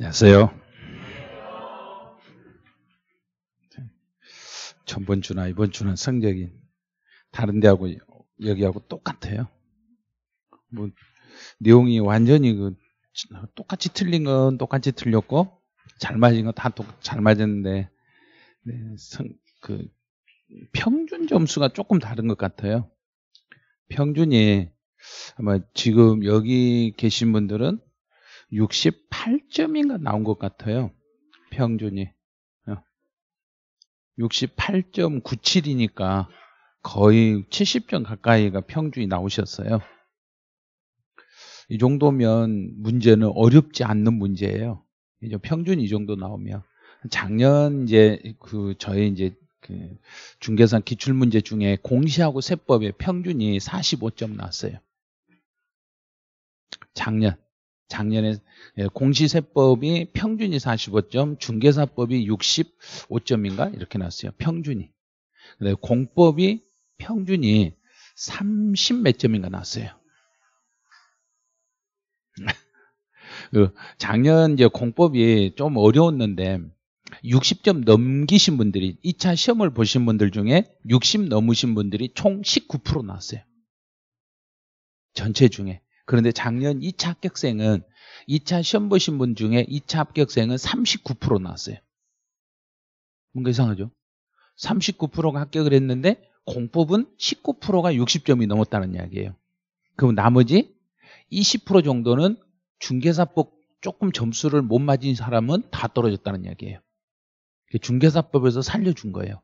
안녕하세요. 전번 주나 이번 주는 성적이 다른 데하고 여기하고 똑같아요. 뭐 내용이 완전히 똑같이 틀린 건 똑같이 틀렸고 잘 맞은 건 다 잘 맞았는데 평균 점수가 조금 다른 것 같아요. 평균이 아마 지금 여기 계신 분들은 68점인가 나온 것 같아요. 평균이 68.97이니까 거의 70점 가까이가 평균이 나오셨어요. 이 정도면 문제는 어렵지 않는 문제예요. 이제 평균 이 정도 나오면 작년 저희 중계산 기출문제 중에 공시하고 세법의 평균이 45점 나왔어요. 작년에 공시세법이 평균이 45점, 중개사법이 65점인가 이렇게 나왔어요. 평균이. 근데 공법이 평균이 30몇 점인가 나왔어요. 작년 공법이 좀 어려웠는데 60점 넘기신 분들이 2차 시험을 보신 분들 중에 60 넘으신 분들이 총 19% 나왔어요. 전체 중에. 그런데 작년 2차 합격생은 2차 시험 보신 분 중에 2차 합격생은 39% 나왔어요. 뭔가 이상하죠? 39%가 합격을 했는데 공법은 19%가 60점이 넘었다는 이야기예요. 그럼 나머지 20% 정도는 중개사법 조금 점수를 못 맞은 사람은 다 떨어졌다는 이야기예요. 중개사법에서 살려준 거예요.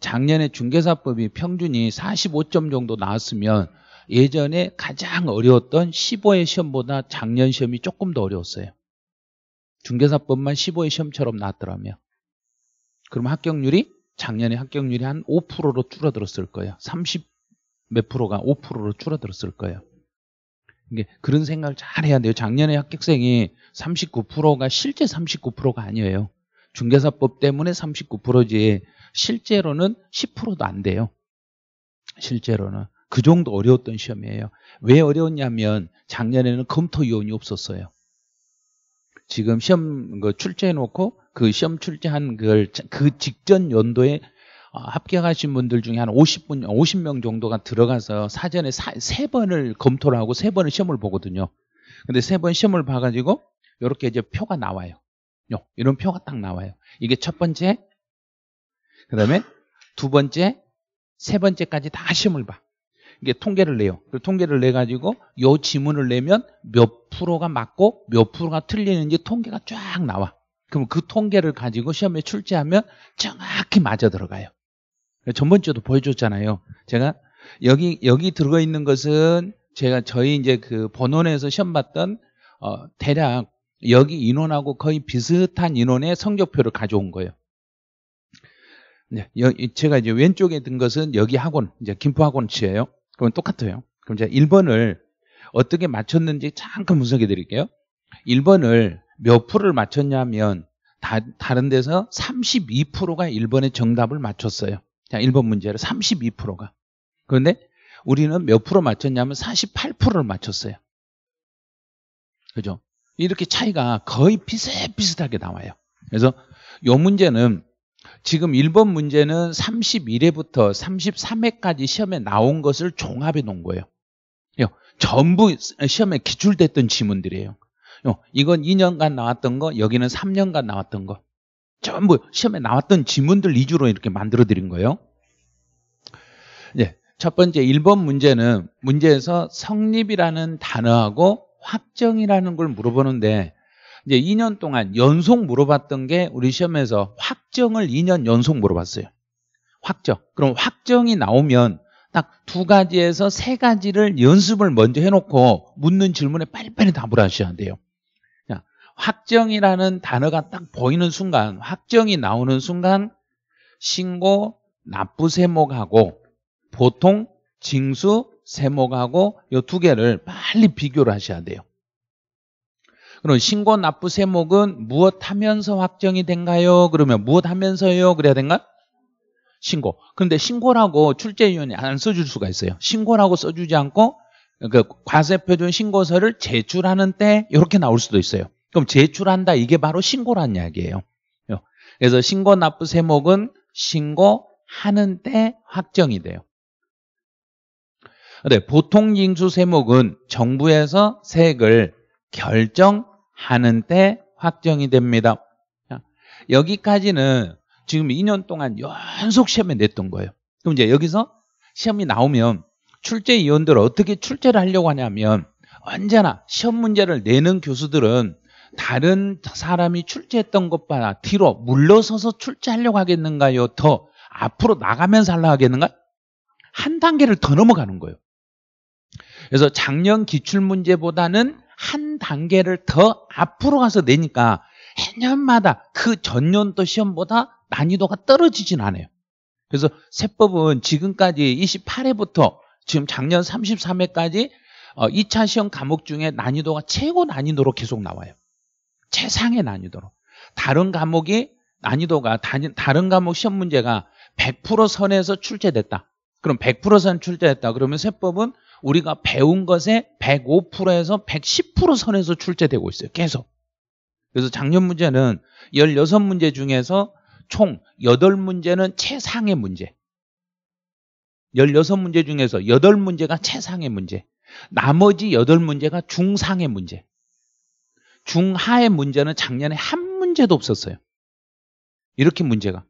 작년에 중개사법이 평균이 45점 정도 나왔으면 예전에 가장 어려웠던 15회 시험보다 작년 시험이 조금 더 어려웠어요. 중개사법만 15회 시험처럼 나왔더라면. 그럼 합격률이 작년에 합격률이 한 5%로 줄어들었을 거예요. 30 몇 프로가 5%로 줄어들었을 거예요. 그런 생각을 잘 해야 돼요. 작년에 합격생이 39%가 실제 39%가 아니에요. 중개사법 때문에 39%지 실제로는 10%도 안 돼요. 실제로는. 그 정도 어려웠던 시험이에요. 왜 어려웠냐면 작년에는 검토위원이 없었어요. 지금 시험 출제해놓고 그 시험 출제한 그 직전 연도에 합격하신 분들 중에 한 50명 정도가 들어가서 사전에 3번을 검토를 하고 3번을 시험을 보거든요. 근데 3번 시험을 봐가지고 이렇게 이제 표가 나와요. 이런 표가 딱 나와요. 이게 첫 번째, 그 다음에 두 번째, 세 번째까지 다 시험을 봐. 이게 통계를 내요. 그 통계를 내가지고 요 지문을 내면 몇 프로가 맞고 몇 프로가 틀리는지 통계가 쫙 나와. 그럼 그 통계를 가지고 시험에 출제하면 정확히 맞아 들어가요. 전번 주에도 보여줬잖아요. 제가 여기 들어가 있는 것은 제가 저희 이제 그 본원에서 시험 봤던 대략 여기 인원하고 거의 비슷한 인원의 성적표를 가져온 거예요. 제가 이제 왼쪽에 든 것은 여기 학원, 이제 김포학원치예요. 그건 똑같아요. 그럼 제가 1번을 어떻게 맞췄는지 잠깐 분석해 드릴게요. 1번을 몇 프로를 맞췄냐면 다른 데서 32%가 1번의 정답을 맞췄어요. 자, 1번 문제를 32%가. 그런데 우리는 몇 프로 맞췄냐면 48%를 맞췄어요. 그죠? 이렇게 차이가 거의 비슷비슷하게 나와요. 그래서 요 문제는 지금 1번 문제는 31회부터 33회까지 시험에 나온 것을 종합해 놓은 거예요. 전부 시험에 기출됐던 지문들이에요. 이건 2년간 나왔던 거, 여기는 3년간 나왔던 거. 전부 시험에 나왔던 지문들 위주로 이렇게 만들어 드린 거예요. 첫 번째 1번 문제는 문제에서 성립이라는 단어하고 확정이라는 걸 물어보는데 이제 2년 동안 연속 물어봤던 게 우리 시험에서 확정을 2년 연속 물어봤어요. 확정. 그럼 확정이 나오면 딱 두 가지에서 세 가지를 연습을 먼저 해놓고 묻는 질문에 빨리빨리 답을 하셔야 돼요. 확정이라는 단어가 딱 보이는 순간, 확정이 나오는 순간 신고, 납부 세목하고 보통, 징수, 세목하고 이 두 개를 빨리 비교를 하셔야 돼요. 그럼 신고 납부 세목은 무엇 하면서 확정이 된가요? 그러면 무엇 하면서요? 그래야 된가? 신고. 그런데 신고라고 출제위원이 안 써줄 수가 있어요. 신고라고 써주지 않고 과세표준 신고서를 제출하는 때 이렇게 나올 수도 있어요. 그럼 제출한다, 이게 바로 신고란 이야기예요. 그래서 신고 납부 세목은 신고하는 때 확정이 돼요. 근데 보통 징수 세목은 정부에서 세액을 결정하는 때 확정이 됩니다. 여기까지는 지금 2년 동안 연속 시험에 냈던 거예요. 그럼 이제 여기서 시험이 나오면 출제위원들은 어떻게 출제를 하려고 하냐면, 언제나 시험 문제를 내는 교수들은 다른 사람이 출제했던 것보다 뒤로 물러서서 출제하려고 하겠는가요? 더 앞으로 나가면서 하려고 하겠는가? 한 단계를 더 넘어가는 거예요. 그래서 작년 기출문제보다는 한 단계를 더 앞으로 가서 내니까 해년마다 그 전년도 시험보다 난이도가 떨어지진 않아요. 그래서 세법은 지금까지 28회부터 지금 작년 33회까지 2차 시험 과목 중에 난이도가 최고 난이도로 계속 나와요. 최상의 난이도로. 다른 과목 시험 문제가 100% 선에서 출제됐다. 그럼 100% 선 출제됐다. 그러면 세법은 우리가 배운 것에 105%에서 110% 선에서 출제되고 있어요. 계속. 그래서 작년 문제는 16문제 중에서 총 8문제는 최상의 문제. 16문제 중에서 8문제가 최상의 문제. 나머지 8문제가 중상의 문제. 중하의 문제는 작년에 한 문제도 없었어요. 이렇게 문제가.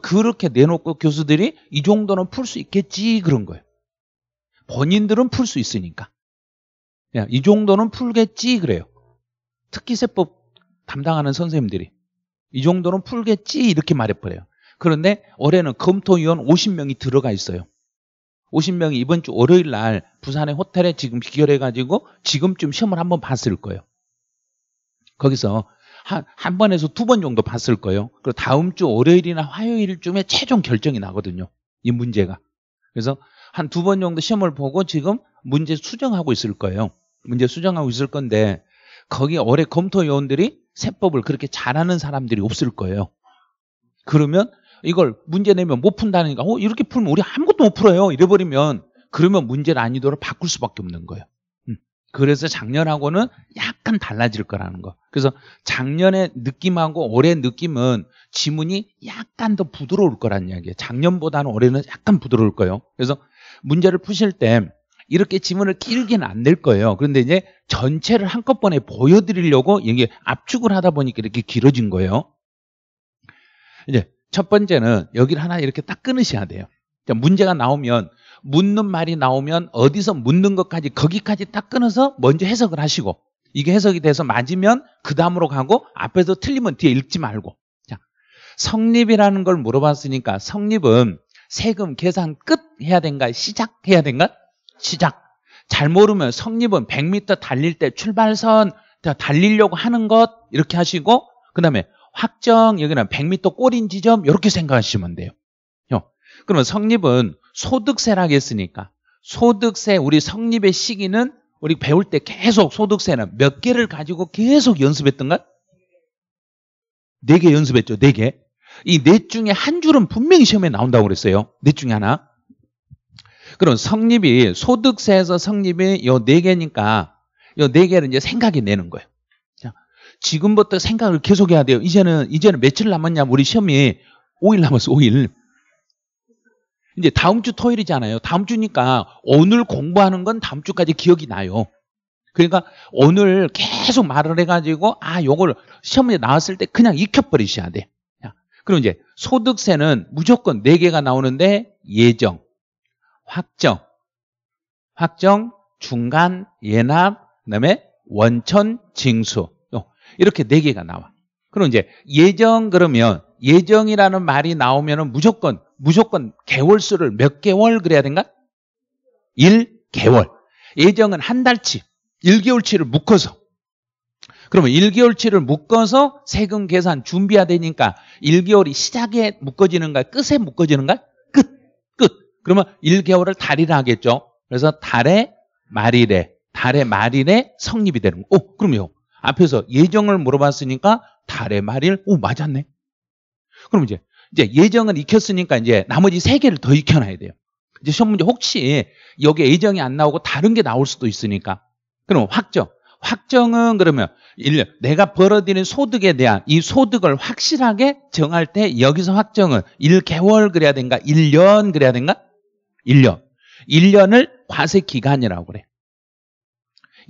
그렇게 내놓고 교수들이 이 정도는 풀 수 있겠지 그런 거예요. 본인들은 풀 수 있으니까. 이 정도는 풀겠지 그래요. 특히 세법 담당하는 선생님들이 이 정도는 풀겠지 이렇게 말해버려요. 그런데 올해는 검토위원 50명이 들어가 있어요. 50명이 이번 주 월요일 날 부산의 호텔에 지금 기결해가지고 지금쯤 시험을 한번 봤을 거예요. 거기서 한 번에서 두 번 정도 봤을 거예요. 그리고 다음 주 월요일이나 화요일쯤에 최종 결정이 나거든요. 이 문제가. 그래서 한 두 번 정도 시험을 보고 지금 문제 수정하고 있을 거예요. 문제 수정하고 있을 건데 거기 올해 검토위원들이 세법을 그렇게 잘하는 사람들이 없을 거예요. 그러면 이걸 문제 내면 못 푼다니까 이렇게 풀면 우리 아무것도 못 풀어요. 이래버리면 그러면 문제 난이도를 바꿀 수밖에 없는 거예요. 그래서 작년하고는 약간 달라질 거라는 거. 그래서 작년의 느낌하고 올해 느낌은 지문이 약간 더 부드러울 거란 이야기예요. 작년보다는 올해는 약간 부드러울 거예요. 그래서 문제를 푸실 때 이렇게 지문을 길게는 안 낼 거예요. 그런데 이제 전체를 한꺼번에 보여드리려고 이게 압축을 하다 보니까 이렇게 길어진 거예요. 이제 첫 번째는 여기를 하나 이렇게 딱 끊으셔야 돼요. 문제가 나오면 묻는 말이 나오면 어디서 묻는 것까지 거기까지 딱 끊어서 먼저 해석을 하시고 이게 해석이 돼서 맞으면 그 다음으로 가고 앞에서 틀리면 뒤에 읽지 말고. 자, 성립이라는 걸 물어봤으니까 성립은 세금 계산 끝 해야 된가 시작해야 된가? 시작. 잘 모르면 성립은 100m 달릴 때 출발선 달리려고 하는 것 이렇게 하시고 그 다음에 확정 여기는 100m 꼴인 지점 이렇게 생각하시면 돼요. 그러면 성립은 소득세라고 했으니까 소득세 우리 성립의 시기는 우리 배울 때 계속 소득세는 몇 개를 가지고 계속 연습했던가? 4개 연습했죠. 4개. 이 4 중에 한 줄은 분명히 시험에 나온다고 그랬어요. 4 중에 하나. 그럼 성립이 소득세에서 성립이 요 4개니까 요 4개를 이제 생각이 내는 거예요. 자, 지금부터 생각을 계속해야 돼요. 이제는 며칠 남았냐? 우리 시험이 5일 남았어. 5일. 이제 다음 주 토요일이잖아요. 다음 주니까 오늘 공부하는 건 다음 주까지 기억이 나요. 그러니까 오늘 계속 말을 해가지고 요걸 시험에 나왔을 때 그냥 익혀버리셔야 돼. 그럼 이제 소득세는 무조건 4개가 나오는데 예정, 확정, 중간, 예납, 그다음에 원천, 징수 이렇게 4개가 나와. 그럼 이제 예정 그러면 예정이라는 말이 나오면은 무조건 개월수를 몇 개월 그래야 된가? 1개월. 예정은 한 달치, 1개월치를 묶어서. 그러면 1개월치를 묶어서 세금 계산 준비해야 되니까 1개월이 시작에 묶어지는가? 끝에 묶어지는가? 끝. 그러면 1개월을 달이라 하겠죠. 그래서 달의 말일에 성립이 되는 거. 그럼요. 앞에서 예정을 물어봤으니까 달의 말일, 맞았네. 그럼 이제 예정은 익혔으니까 이제 나머지 3개를 더 익혀놔야 돼요. 이제 시험 문제 혹시 여기에 예정이 안 나오고 다른 게 나올 수도 있으니까. 그럼 확정. 확정은 그러면 1년 내가 벌어들인 소득에 대한 이 소득을 확실하게 정할 때 여기서 확정은 1개월 그래야 된가? 1년 그래야 된가? 1년. 1년을 과세기간이라고 그래.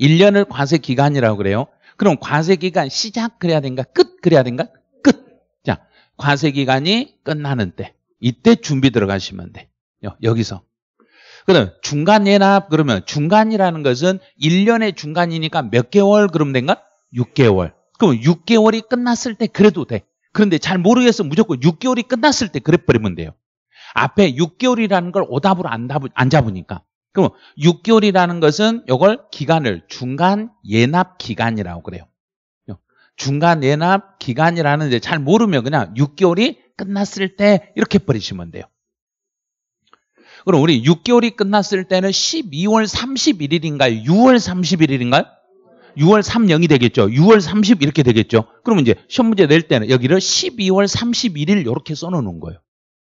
1년을 과세기간이라고 그래요. 그럼 과세기간 시작 그래야 된가? 끝 그래야 된가? 끝. 자, 과세기간이 끝나는 때. 이때 준비 들어가시면 돼. 여기서. 그럼 중간 예납 그러면 중간이라는 것은 1년의 중간이니까 몇 개월 그러면 된가? 6개월. 그럼 6개월이 끝났을 때 그래도 돼. 그런데 잘 모르겠어 무조건 6개월이 끝났을 때 그래버리면 돼요. 앞에 6개월이라는 걸 오답으로 안 잡으니까. 그럼 6개월이라는 것은 이걸 기간을 중간 예납 기간이라고 그래요. 중간 예납 기간이라는데 잘 모르면 그냥 6개월이 끝났을 때 이렇게 버리시면 돼요. 그럼 우리 6개월이 끝났을 때는 12월 31일인가요? 6월 31일인가요? 6월 30이 되겠죠. 6월 30 이렇게 되겠죠. 그러면 이제 시험 문제 낼 때는 여기를 12월 31일 이렇게 써놓는 거예요.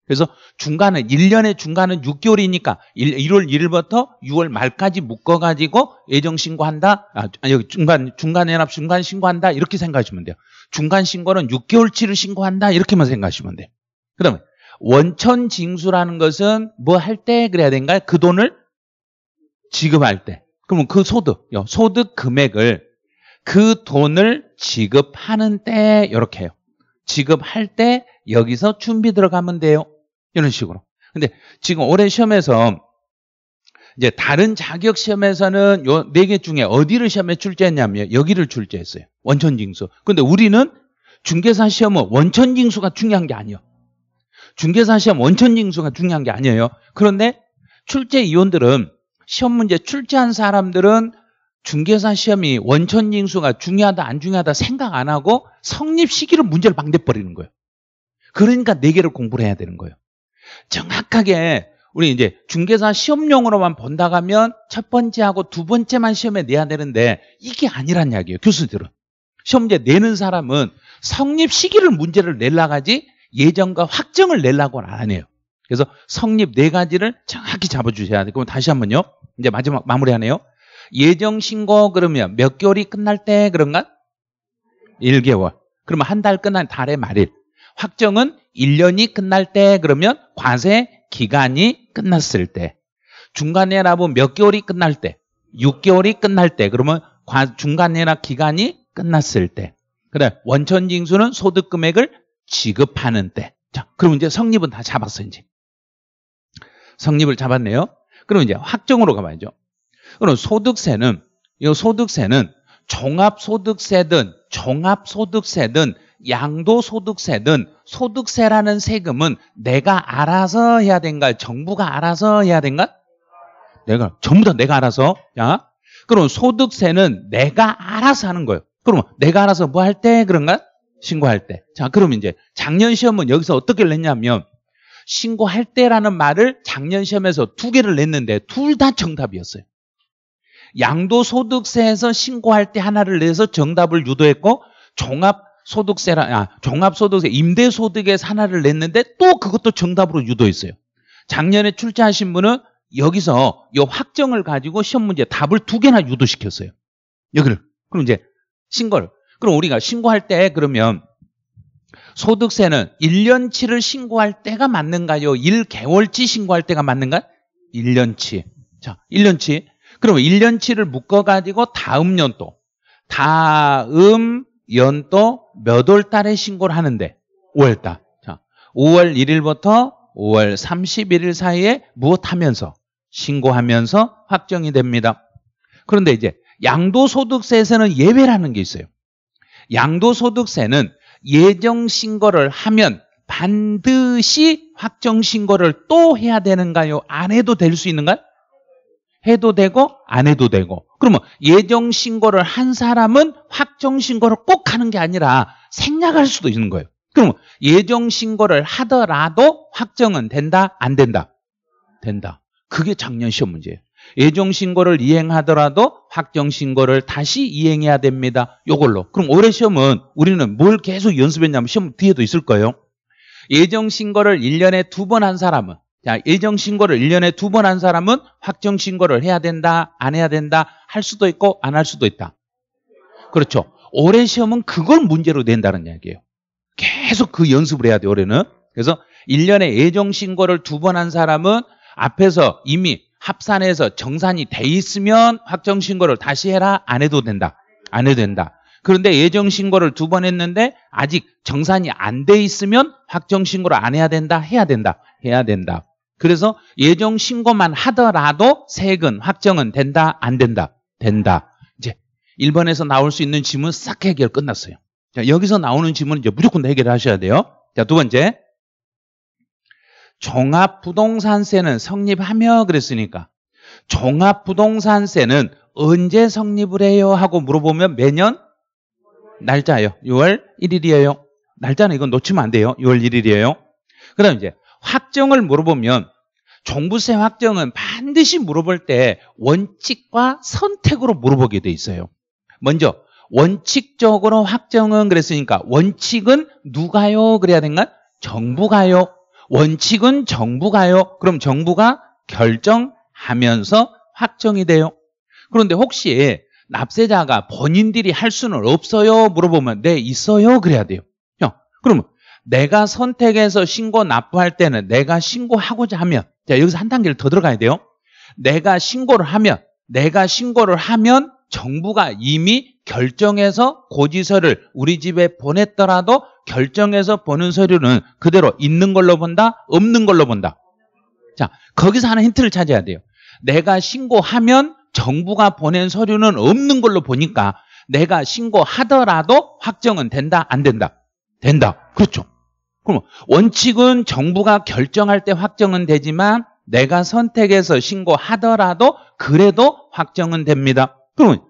그래서 중간은 1년의 중간은 6개월이니까 1월 1일부터 6월 말까지 묶어가지고 예정 신고한다. 여기 중간 연합 중간 신고한다. 이렇게 생각하시면 돼요. 중간 신고는 6개월치를 신고한다. 이렇게만 생각하시면 돼요. 그다음에 원천 징수라는 것은 뭐 할 때 그래야 된가요? 그 돈을 지급할 때. 그러면 그 소득 금액을 그 돈을 지급하는 때 이렇게 해요. 지급할 때 여기서 준비 들어가면 돼요. 이런 식으로. 근데 지금 올해 시험에서 이제 다른 자격 시험에서는 요 4개 중에 어디를 시험에 출제했냐면 여기를 출제했어요. 원천 징수. 근데 우리는 중개사 시험은 원천 징수가 중요한 게 아니에요. 중개사 시험 원천 징수가 중요한 게 아니에요. 그런데 출제위원들은 시험 문제 출제한 사람들은 중개사 시험이 원천 징수가 중요하다 안 중요하다 생각 안 하고 성립 시기로 문제를 망대버리는 거예요. 그러니까 4개를 공부를 해야 되는 거예요. 정확하게 우리 이제 중개사 시험용으로만 본다 가면 첫 번째하고 두 번째만 시험에 내야 되는데 이게 아니란 이야기예요. 교수들은. 시험 문제 내는 사람은 성립 시기를 문제를 내려가지 예정과 확정을 내려고는 안 해요. 그래서 성립 4가지를 정확히 잡아주셔야 돼요. 그럼 다시 한번요. 이제 마지막 마무리하네요. 예정 신고 그러면 몇 개월이 끝날 때 그런가? 1개월. 그러면 한 달 끝난 달의 말일. 확정은 1년이 끝날 때 그러면 과세 기간이 끝났을 때. 중간 예납은 몇 개월이 끝날 때? 6개월이 끝날 때. 그러면 중간 예납 기간이 끝났을 때. 그다음 원천 징수는 소득 금액을 지급하는 때. 자, 그럼 이제 성립은 다 잡았어, 이제. 성립을 잡았네요. 그럼 이제 확정으로 가봐야죠. 그럼 소득세는, 이 소득세는 종합소득세든 종합소득세든 양도소득세든 소득세라는 세금은 내가 알아서 해야 된가? 정부가 알아서 해야 된가? 내가, 전부 다 내가 알아서. 야. 그럼 소득세는 내가 알아서 하는 거예요. 그러면 내가 알아서 뭐 할 때 그런가? 신고할 때. 자, 그럼 이제 작년 시험은 여기서 어떻게 냈냐면 신고할 때라는 말을 작년 시험에서 2개를 냈는데 둘 다 정답이었어요. 양도소득세에서 신고할 때 하나를 내서 정답을 유도했고 종합소득세 임대소득에서 하나를 냈는데 또 그것도 정답으로 유도했어요. 작년에 출제하신 분은 여기서 이 확정을 가지고 시험 문제 답을 2개나 유도시켰어요. 여기를. 그럼 이제 신고를. 그럼 우리가 신고할 때 그러면 소득세는 1년치를 신고할 때가 맞는가요? 1개월치 신고할 때가 맞는가요? 1년치. 자, 1년치. 그러면 1년치를 묶어가지고 다음 연도 몇 월 달에 신고를 하는데 5월 달. 자, 5월 1일부터 5월 31일 사이에 무엇하면서? 신고하면서 확정이 됩니다. 그런데 이제 양도소득세에서는 예외라는 게 있어요. 양도소득세는 예정신고를 하면 반드시 확정신고를 또 해야 되는가요? 안 해도 될 수 있는가요? 해도 되고 안 해도 되고. 그러면 예정신고를 한 사람은 확정신고를 꼭 하는 게 아니라 생략할 수도 있는 거예요. 그러면 예정신고를 하더라도 확정은 된다? 안 된다? 된다. 그게 작년 시험 문제예요. 예정신고를 이행하더라도 확정신고를 다시 이행해야 됩니다. 요걸로. 그럼 올해 시험은 우리는 뭘 계속 연습했냐면 시험 뒤에도 있을 거예요. 예정신고를 1년에 2번 한 사람은 예정신고를 1년에 2번 한 사람은 확정신고를 해야 된다, 안 해야 된다, 할 수도 있고 안 할 수도 있다. 그렇죠. 올해 시험은 그걸 문제로 낸다는 이야기예요. 계속 그 연습을 해야 돼요, 올해는. 그래서 1년에 예정신고를 두 번 한 사람은 앞에서 이미 합산해서 정산이 돼 있으면 확정신고를 다시 해라, 안 해도 된다. 안 해도 된다. 그런데 예정신고를 두 번 했는데 아직 정산이 안 돼 있으면 확정신고를 안 해야 된다, 해야 된다, 해야 된다. 그래서 예정신고만 하더라도 세액은 확정은 된다, 안 된다, 된다. 이제 1번에서 나올 수 있는 질문 싹 해결 끝났어요. 자, 여기서 나오는 질문은 이제 무조건 다 해결하셔야 돼요. 자, 두 번째. 종합부동산세는 성립하며 그랬으니까 종합부동산세는 언제 성립을 해요? 하고 물어보면 매년 날짜예요. 6월 1일이에요. 날짜는 이건 놓치면 안 돼요. 6월 1일이에요. 그 다음 이제 확정을 물어보면 종부세 확정은 반드시 물어볼 때 원칙과 선택으로 물어보게 돼 있어요. 먼저 원칙적으로 확정은 그랬으니까 원칙은 누가요? 그래야 된가? 정부가요. 원칙은 정부가요. 그럼 정부가 결정하면서 확정이 돼요. 그런데 혹시 납세자가 본인들이 할 수는 없어요? 물어보면 네, 있어요. 그래야 돼요. 그러면 내가 선택해서 신고 납부할 때는 내가 신고하고자 하면, 자, 여기서 한 단계를 더 들어가야 돼요. 내가 신고를 하면 정부가 이미 결정해서 고지서를 우리 집에 보냈더라도 결정해서 보는 서류는 그대로 있는 걸로 본다, 없는 걸로 본다. 자, 거기서 하나 힌트를 찾아야 돼요. 내가 신고하면 정부가 보낸 서류는 없는 걸로 보니까 내가 신고하더라도 확정은 된다, 안 된다? 된다. 그렇죠. 그럼 원칙은 정부가 결정할 때 확정은 되지만 내가 선택해서 신고하더라도 그래도 확정은 됩니다. 그러면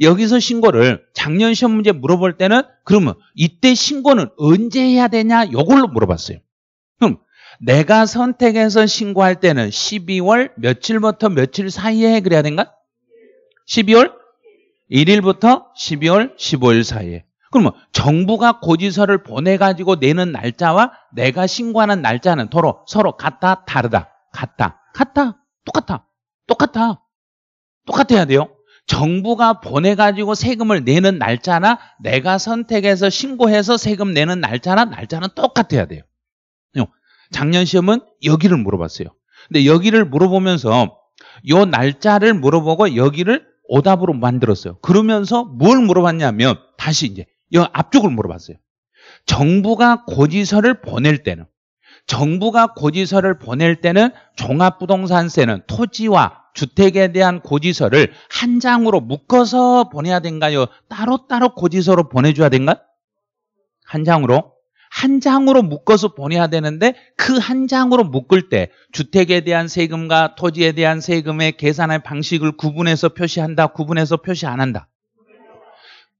여기서 신고를 작년 시험 문제 물어볼 때는 그러면 이때 신고는 언제 해야 되냐? 이걸로 물어봤어요. 그럼 내가 선택해서 신고할 때는 12월 며칠부터 며칠 사이에 그래야 된가? 12월 1일부터 12월 15일 사이에. 그러면 정부가 고지서를 보내가지고 내는 날짜와 내가 신고하는 날짜는 서로 같다, 다르다. 같다. 똑같아야 돼요. 정부가 보내가지고 세금을 내는 날짜나 내가 선택해서 신고해서 세금 내는 날짜는 똑같아야 돼요. 작년 시험은 여기를 물어봤어요. 근데 여기를 물어보면서 요 날짜를 물어보고 여기를 오답으로 만들었어요. 그러면서 뭘 물어봤냐면 다시 이제 요 앞쪽을 물어봤어요. 정부가 고지서를 보낼 때는 종합부동산세는 토지와 주택에 대한 고지서를 한 장으로 묶어서 보내야 된가요? 따로따로 고지서로 보내줘야 된가? 한 장으로 묶어서 보내야 되는데 그 한 장으로 묶을 때 주택에 대한 세금과 토지에 대한 세금의 계산의 방식을 구분해서 표시한다, 구분해서 표시 안 한다.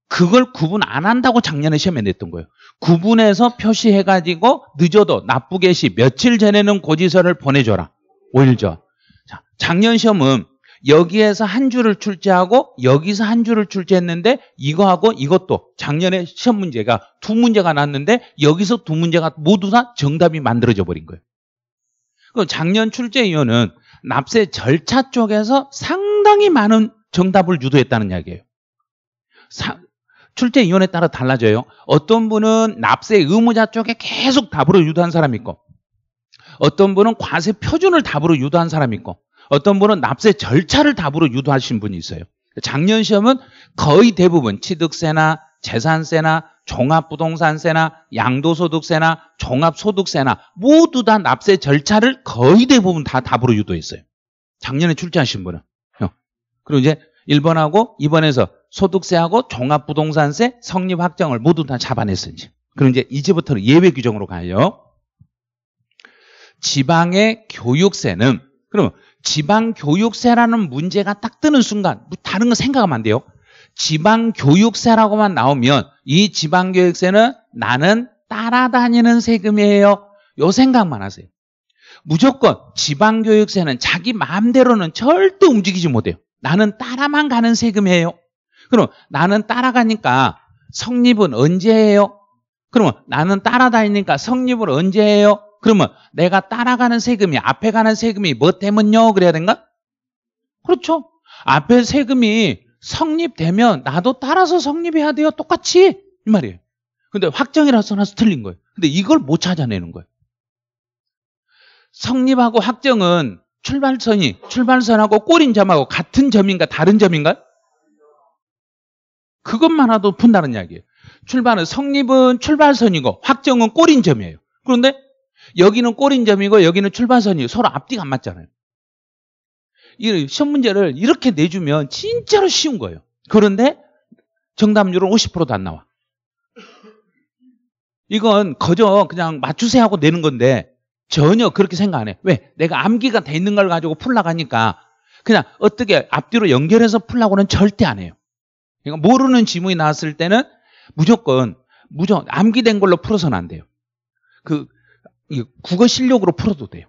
그걸 구분 안 한다고 작년에 시험에 냈던 거예요. 구분해서 표시해가지고 늦어도 납부 개시 며칠 전에는 고지서를 보내줘라. 5일 전. 자, 작년 시험은 여기에서 한 줄을 출제하고 여기서 한 줄을 출제했는데 이거하고 이것도 작년에 시험 문제가 두 문제가 났는데 여기서 두 문제가 모두 다 정답이 만들어져 버린 거예요. 그럼 작년 출제위원은 납세 절차 쪽에서 상당히 많은 정답을 유도했다는 이야기예요. 출제위원에 따라 달라져요. 어떤 분은 납세 의무자 쪽에 계속 답으로 유도한 사람이 있고 어떤 분은 과세 표준을 답으로 유도한 사람이 있고 어떤 분은 납세 절차를 답으로 유도하신 분이 있어요. 작년 시험은 거의 대부분 취득세나 재산세나 종합부동산세나 양도소득세나 종합소득세나 모두 다 납세 절차를 거의 대부분 다 답으로 유도했어요. 작년에 출제하신 분은. 그리고 이제 1번하고 2번에서 소득세하고 종합부동산세 성립 확정을 모두 다 잡아냈었지. 그럼 이제 이제부터는 예외 규정으로 가요. 지방의 교육세는, 그러면 지방교육세라는 문제가 딱 뜨는 순간 다른 거 생각하면 안 돼요. 지방교육세라고만 나오면 이 지방교육세는 나는 따라다니는 세금이에요. 요 생각만 하세요. 무조건 지방교육세는 자기 마음대로는 절대 움직이지 못해요. 나는 따라만 가는 세금이에요. 그럼 나는 따라가니까 성립은 언제 해요? 그러면 나는 따라다니니까 성립을 언제 해요? 그러면 내가 따라가는 세금이 앞에 가는 세금이 뭐 때문요? 그래야 된가? 그렇죠. 앞에 세금이 성립되면 나도 따라서 성립해야 돼요. 똑같이. 이 말이에요. 근데 확정이라서 나서 틀린 거예요. 근데 이걸 못 찾아내는 거예요. 성립하고 확정은 출발선하고 꼬린 점하고 같은 점인가 다른 점인가? 그것만으로도 푼다는 이야기예요. 출발은 성립은 출발선이고 확정은 꼬린 점이에요. 그런데 여기는 꼬린 점이고 여기는 출발선이에요. 서로 앞뒤가 안 맞잖아요. 이 시험 문제를 이렇게 내주면 진짜로 쉬운 거예요. 그런데 정답률은 50%도 안 나와. 이건 거저 그냥 맞추세요 하고 내는 건데 전혀 그렇게 생각 안 해. 왜? 내가 암기가 돼 있는 걸 가지고 풀라고 하니까 그냥 어떻게 앞뒤로 연결해서 풀라고는 절대 안 해요. 그러니까 모르는 지문이 나왔을 때는 무조건 암기된 걸로 풀어서는 안 돼요. 국어 실력으로 풀어도 돼요.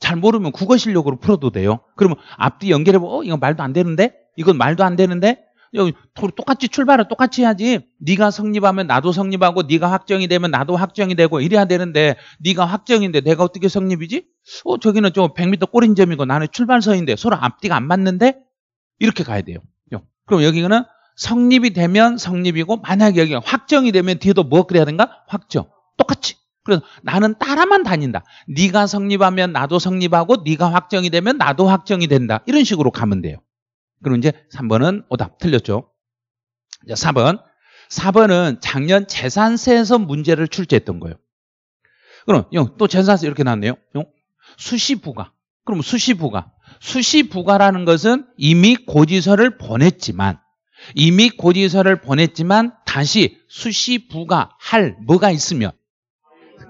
잘 모르면 국어 실력으로 풀어도 돼요. 그러면 앞뒤 연결해보고 이건 말도 안 되는데? 이건 말도 안 되는데? 똑같이 출발을 똑같이 해야지. 네가 성립하면 나도 성립하고 네가 확정이 되면 나도 확정이 되고 이래야 되는데 네가 확정인데 내가 어떻게 성립이지? 저기는 좀 100m 꼬린점이고 나는 출발선인데 서로 앞뒤가 안 맞는데? 이렇게 가야 돼요. 그럼 여기는 성립이 되면 성립이고 만약에 여기가 확정이 되면 뒤에도 뭐 그래야 되는가? 확정. 똑같이. 그래서 나는 따라만 다닌다. 네가 성립하면 나도 성립하고 네가 확정이 되면 나도 확정이 된다. 이런 식으로 가면 돼요. 그럼 이제 3번은 오답 틀렸죠. 자, 4번. 4번은 작년 재산세에서 문제를 출제했던 거예요. 그럼 또 재산세 이렇게 나왔네요. 수시부가. 그럼 수시부가. 수시부가라는 것은 이미 고지서를 보냈지만 다시 수시부가 할 뭐가 있으면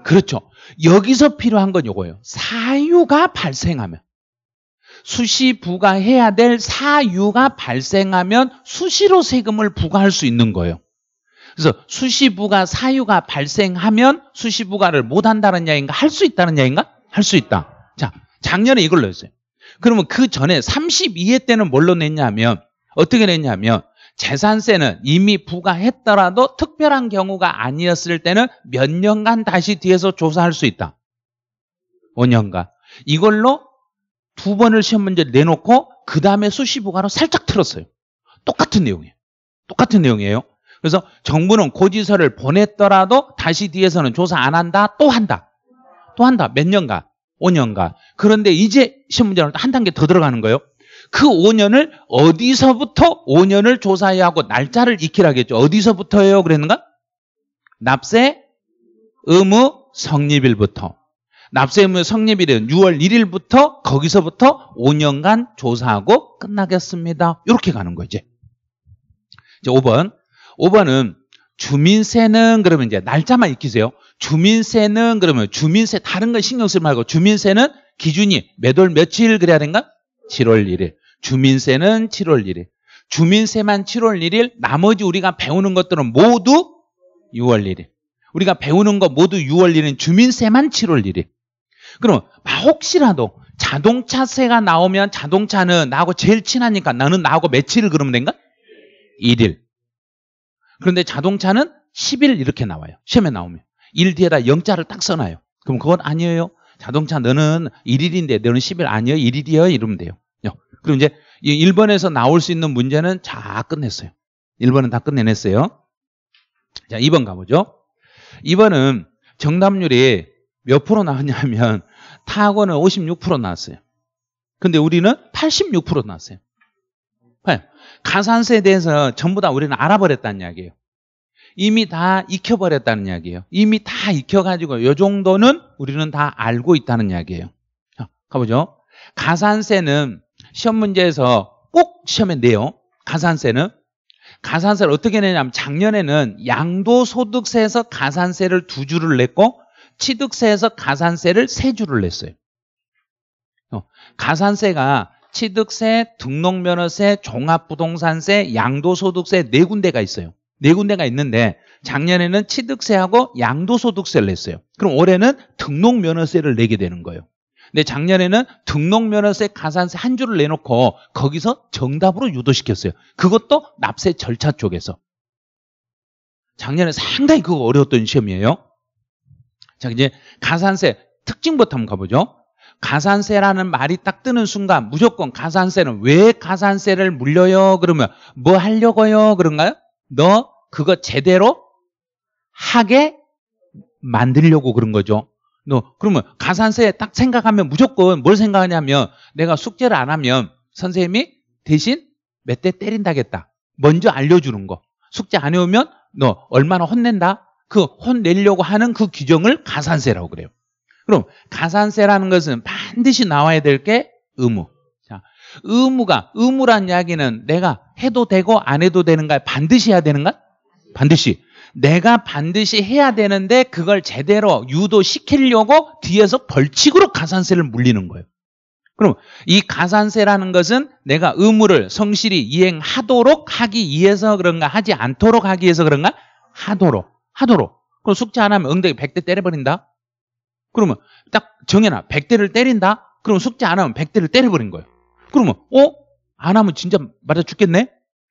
그렇죠. 여기서 필요한 건 요거예요. 사유가 발생하면. 수시부가 해야 될 사유가 발생하면 수시로 세금을 부과할 수 있는 거예요. 그래서 수시부가 사유가 발생하면 수시부가를 못 한다는 이야기인가? 할 수 있다는 이야기인가? 할 수 있다. 자, 작년에 이걸 넣었어요. 그러면 그 전에 32회 때는 뭘로 냈냐면 어떻게 냈냐면 재산세는 이미 부과했더라도 특별한 경우가 아니었을 때는 몇 년간 다시 뒤에서 조사할 수 있다. 5년간. 이걸로 두 번을 시험 문제를 내놓고 그 다음에 수시부가로 살짝 틀었어요. 똑같은 내용이에요. 그래서 정부는 고지서를 보냈더라도 다시 뒤에서는 조사 안 한다. 또 한다. 몇 년간? 5년간. 그런데 이제 시험 문제는 한 단계 더 들어가는 거예요. 그 5년을 어디서부터 5년을 조사해야 하고 날짜를 익히라겠죠. 어디서부터예요? 그랬는가? 납세 의무 성립일부터. 납세 의무 성립일은 6월 1일부터 거기서부터 5년간 조사하고 끝나겠습니다. 이렇게 가는 거죠. 이제 5번. 5번은 주민세는 그러면 이제 날짜만 익히세요. 주민세는 그러면 주민세 다른 건 신경 쓰지 말고 주민세는 기준이 몇 월 며칠 그래야 된가? 7월 1일. 주민세는 7월 1일. 주민세만 7월 1일. 나머지 우리가 배우는 것들은 모두 6월 1일. 우리가 배우는 거 모두 6월 1일은 주민세만 7월 1일. 그럼 혹시라도 자동차세가 나오면 자동차는 나하고 제일 친하니까 나는 나하고 며칠을 그러면 된가? 1일. 그런데 자동차는 10일 이렇게 나와요. 시험에 나오면. 1 뒤에다 0자를 딱 써놔요. 그럼 그건 아니에요. 자동차 너는 1일인데 너는 10일 아니에요? 1일이에요? 이러면 돼요. 그럼 이제 1번에서 나올 수 있는 문제는 다 끝냈어요. 1번은 다 끝내냈어요. 자, 2번 가보죠. 2번은 정답률이 몇 프로 나왔냐면 타학원은 56% 나왔어요. 근데 우리는 86% 나왔어요. 가산세에 대해서 전부 다 우리는 알아버렸다는 이야기예요. 이미 다 익혀버렸다는 이야기예요. 이미 다 익혀가지고 이 정도는 우리는 다 알고 있다는 이야기예요. 자, 가보죠. 가산세는 시험 문제에서 꼭 시험에 내요. 가산세를 어떻게 내냐면 작년에는 양도소득세에서 가산세를 2주를 냈고 취득세에서 가산세를 3주를 냈어요. 가산세가 취득세, 등록면허세, 종합부동산세, 양도소득세 4군데가 있어요. 4군데가 있는데 작년에는 취득세하고 양도소득세를 냈어요. 그럼 올해는 등록면허세를 내게 되는 거예요. 근데 작년에는 등록면허세, 가산세 한 줄을 내놓고 거기서 정답으로 유도시켰어요. 그것도 납세 절차 쪽에서. 작년에 상당히 그거 어려웠던 시험이에요. 자, 이제 가산세 특징부터 한번 가보죠. 가산세라는 말이 딱 뜨는 순간 무조건 가산세는 왜 가산세를 물려요? 그러면 뭐 하려고요? 그런가요? 너 그거 제대로 하게 만들려고 그런 거죠. 너 그러면 가산세 딱 생각하면 무조건 뭘 생각하냐면 내가 숙제를 안 하면 선생님이 대신 몇 대 때린다겠다. 먼저 알려주는 거. 숙제 안 해오면 너 얼마나 혼낸다? 그 혼내려고 하는 그 규정을 가산세라고 그래요. 그럼 가산세라는 것은 반드시 나와야 될 게 의무. 자, 의무란 이야기는 내가 해도 되고 안 해도 되는가? 반드시 해야 되는가? 반드시. 내가 반드시 해야 되는데 그걸 제대로 유도시키려고 뒤에서 벌칙으로 가산세를 물리는 거예요. 그럼 이 가산세라는 것은 내가 의무를 성실히 이행하도록 하기 위해서 그런가? 하지 않도록 하기 위해서 그런가? 하도록. 그럼 숙제 안 하면 엉덩이 100대 때려버린다? 그러면 딱 정해놔. 100대를 때린다? 그럼 숙제 안 하면 100대를 때려버린 거예요. 그러면 안 하면 진짜 맞아 죽겠네?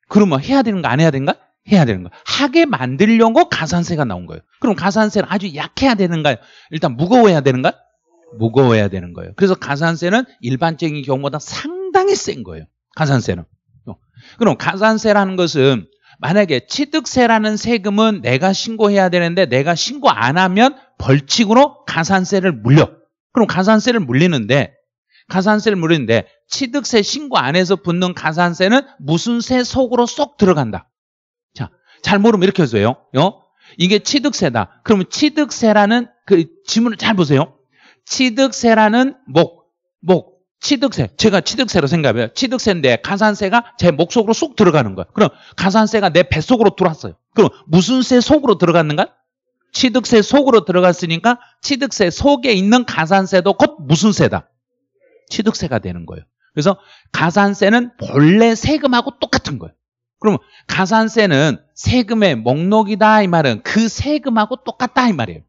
그러면 해야 되는가 안 해야 되는가? 해야 되는 거야. 하게 만들려고 가산세가 나온 거예요. 그럼 가산세는 아주 약해야 되는가요? 일단 무거워야 되는가요? 무거워야 되는 거예요. 그래서 가산세는 일반적인 경우보다 상당히 센 거예요. 가산세는. 그럼 가산세라는 것은 만약에 취득세라는 세금은 내가 신고해야 되는데 내가 신고 안 하면 벌칙으로 가산세를 물려. 그럼 가산세를 물리는데 취득세 신고 안 해서 붙는 가산세는 무슨 세 속으로 쏙 들어간다. 잘 모르면 이렇게 해서요. 이게 취득세다. 그러면 취득세라는 그 지문을 잘 보세요. 취득세라는 취득세. 제가 취득세로 생각해요. 취득세인데 가산세가 제 목 속으로 쏙 들어가는 거야. 그럼 가산세가 내 뱃속으로 들어왔어요. 그럼 무슨 세 속으로 들어갔는가? 취득세 속으로 들어갔으니까 취득세 속에 있는 가산세도 곧 무슨 세다? 취득세가 되는 거예요. 그래서 가산세는 본래 세금하고 똑같은 거예요. 그러면 가산세는 세금의 목록이다 이 말은 그 세금하고 똑같다 이 말이에요.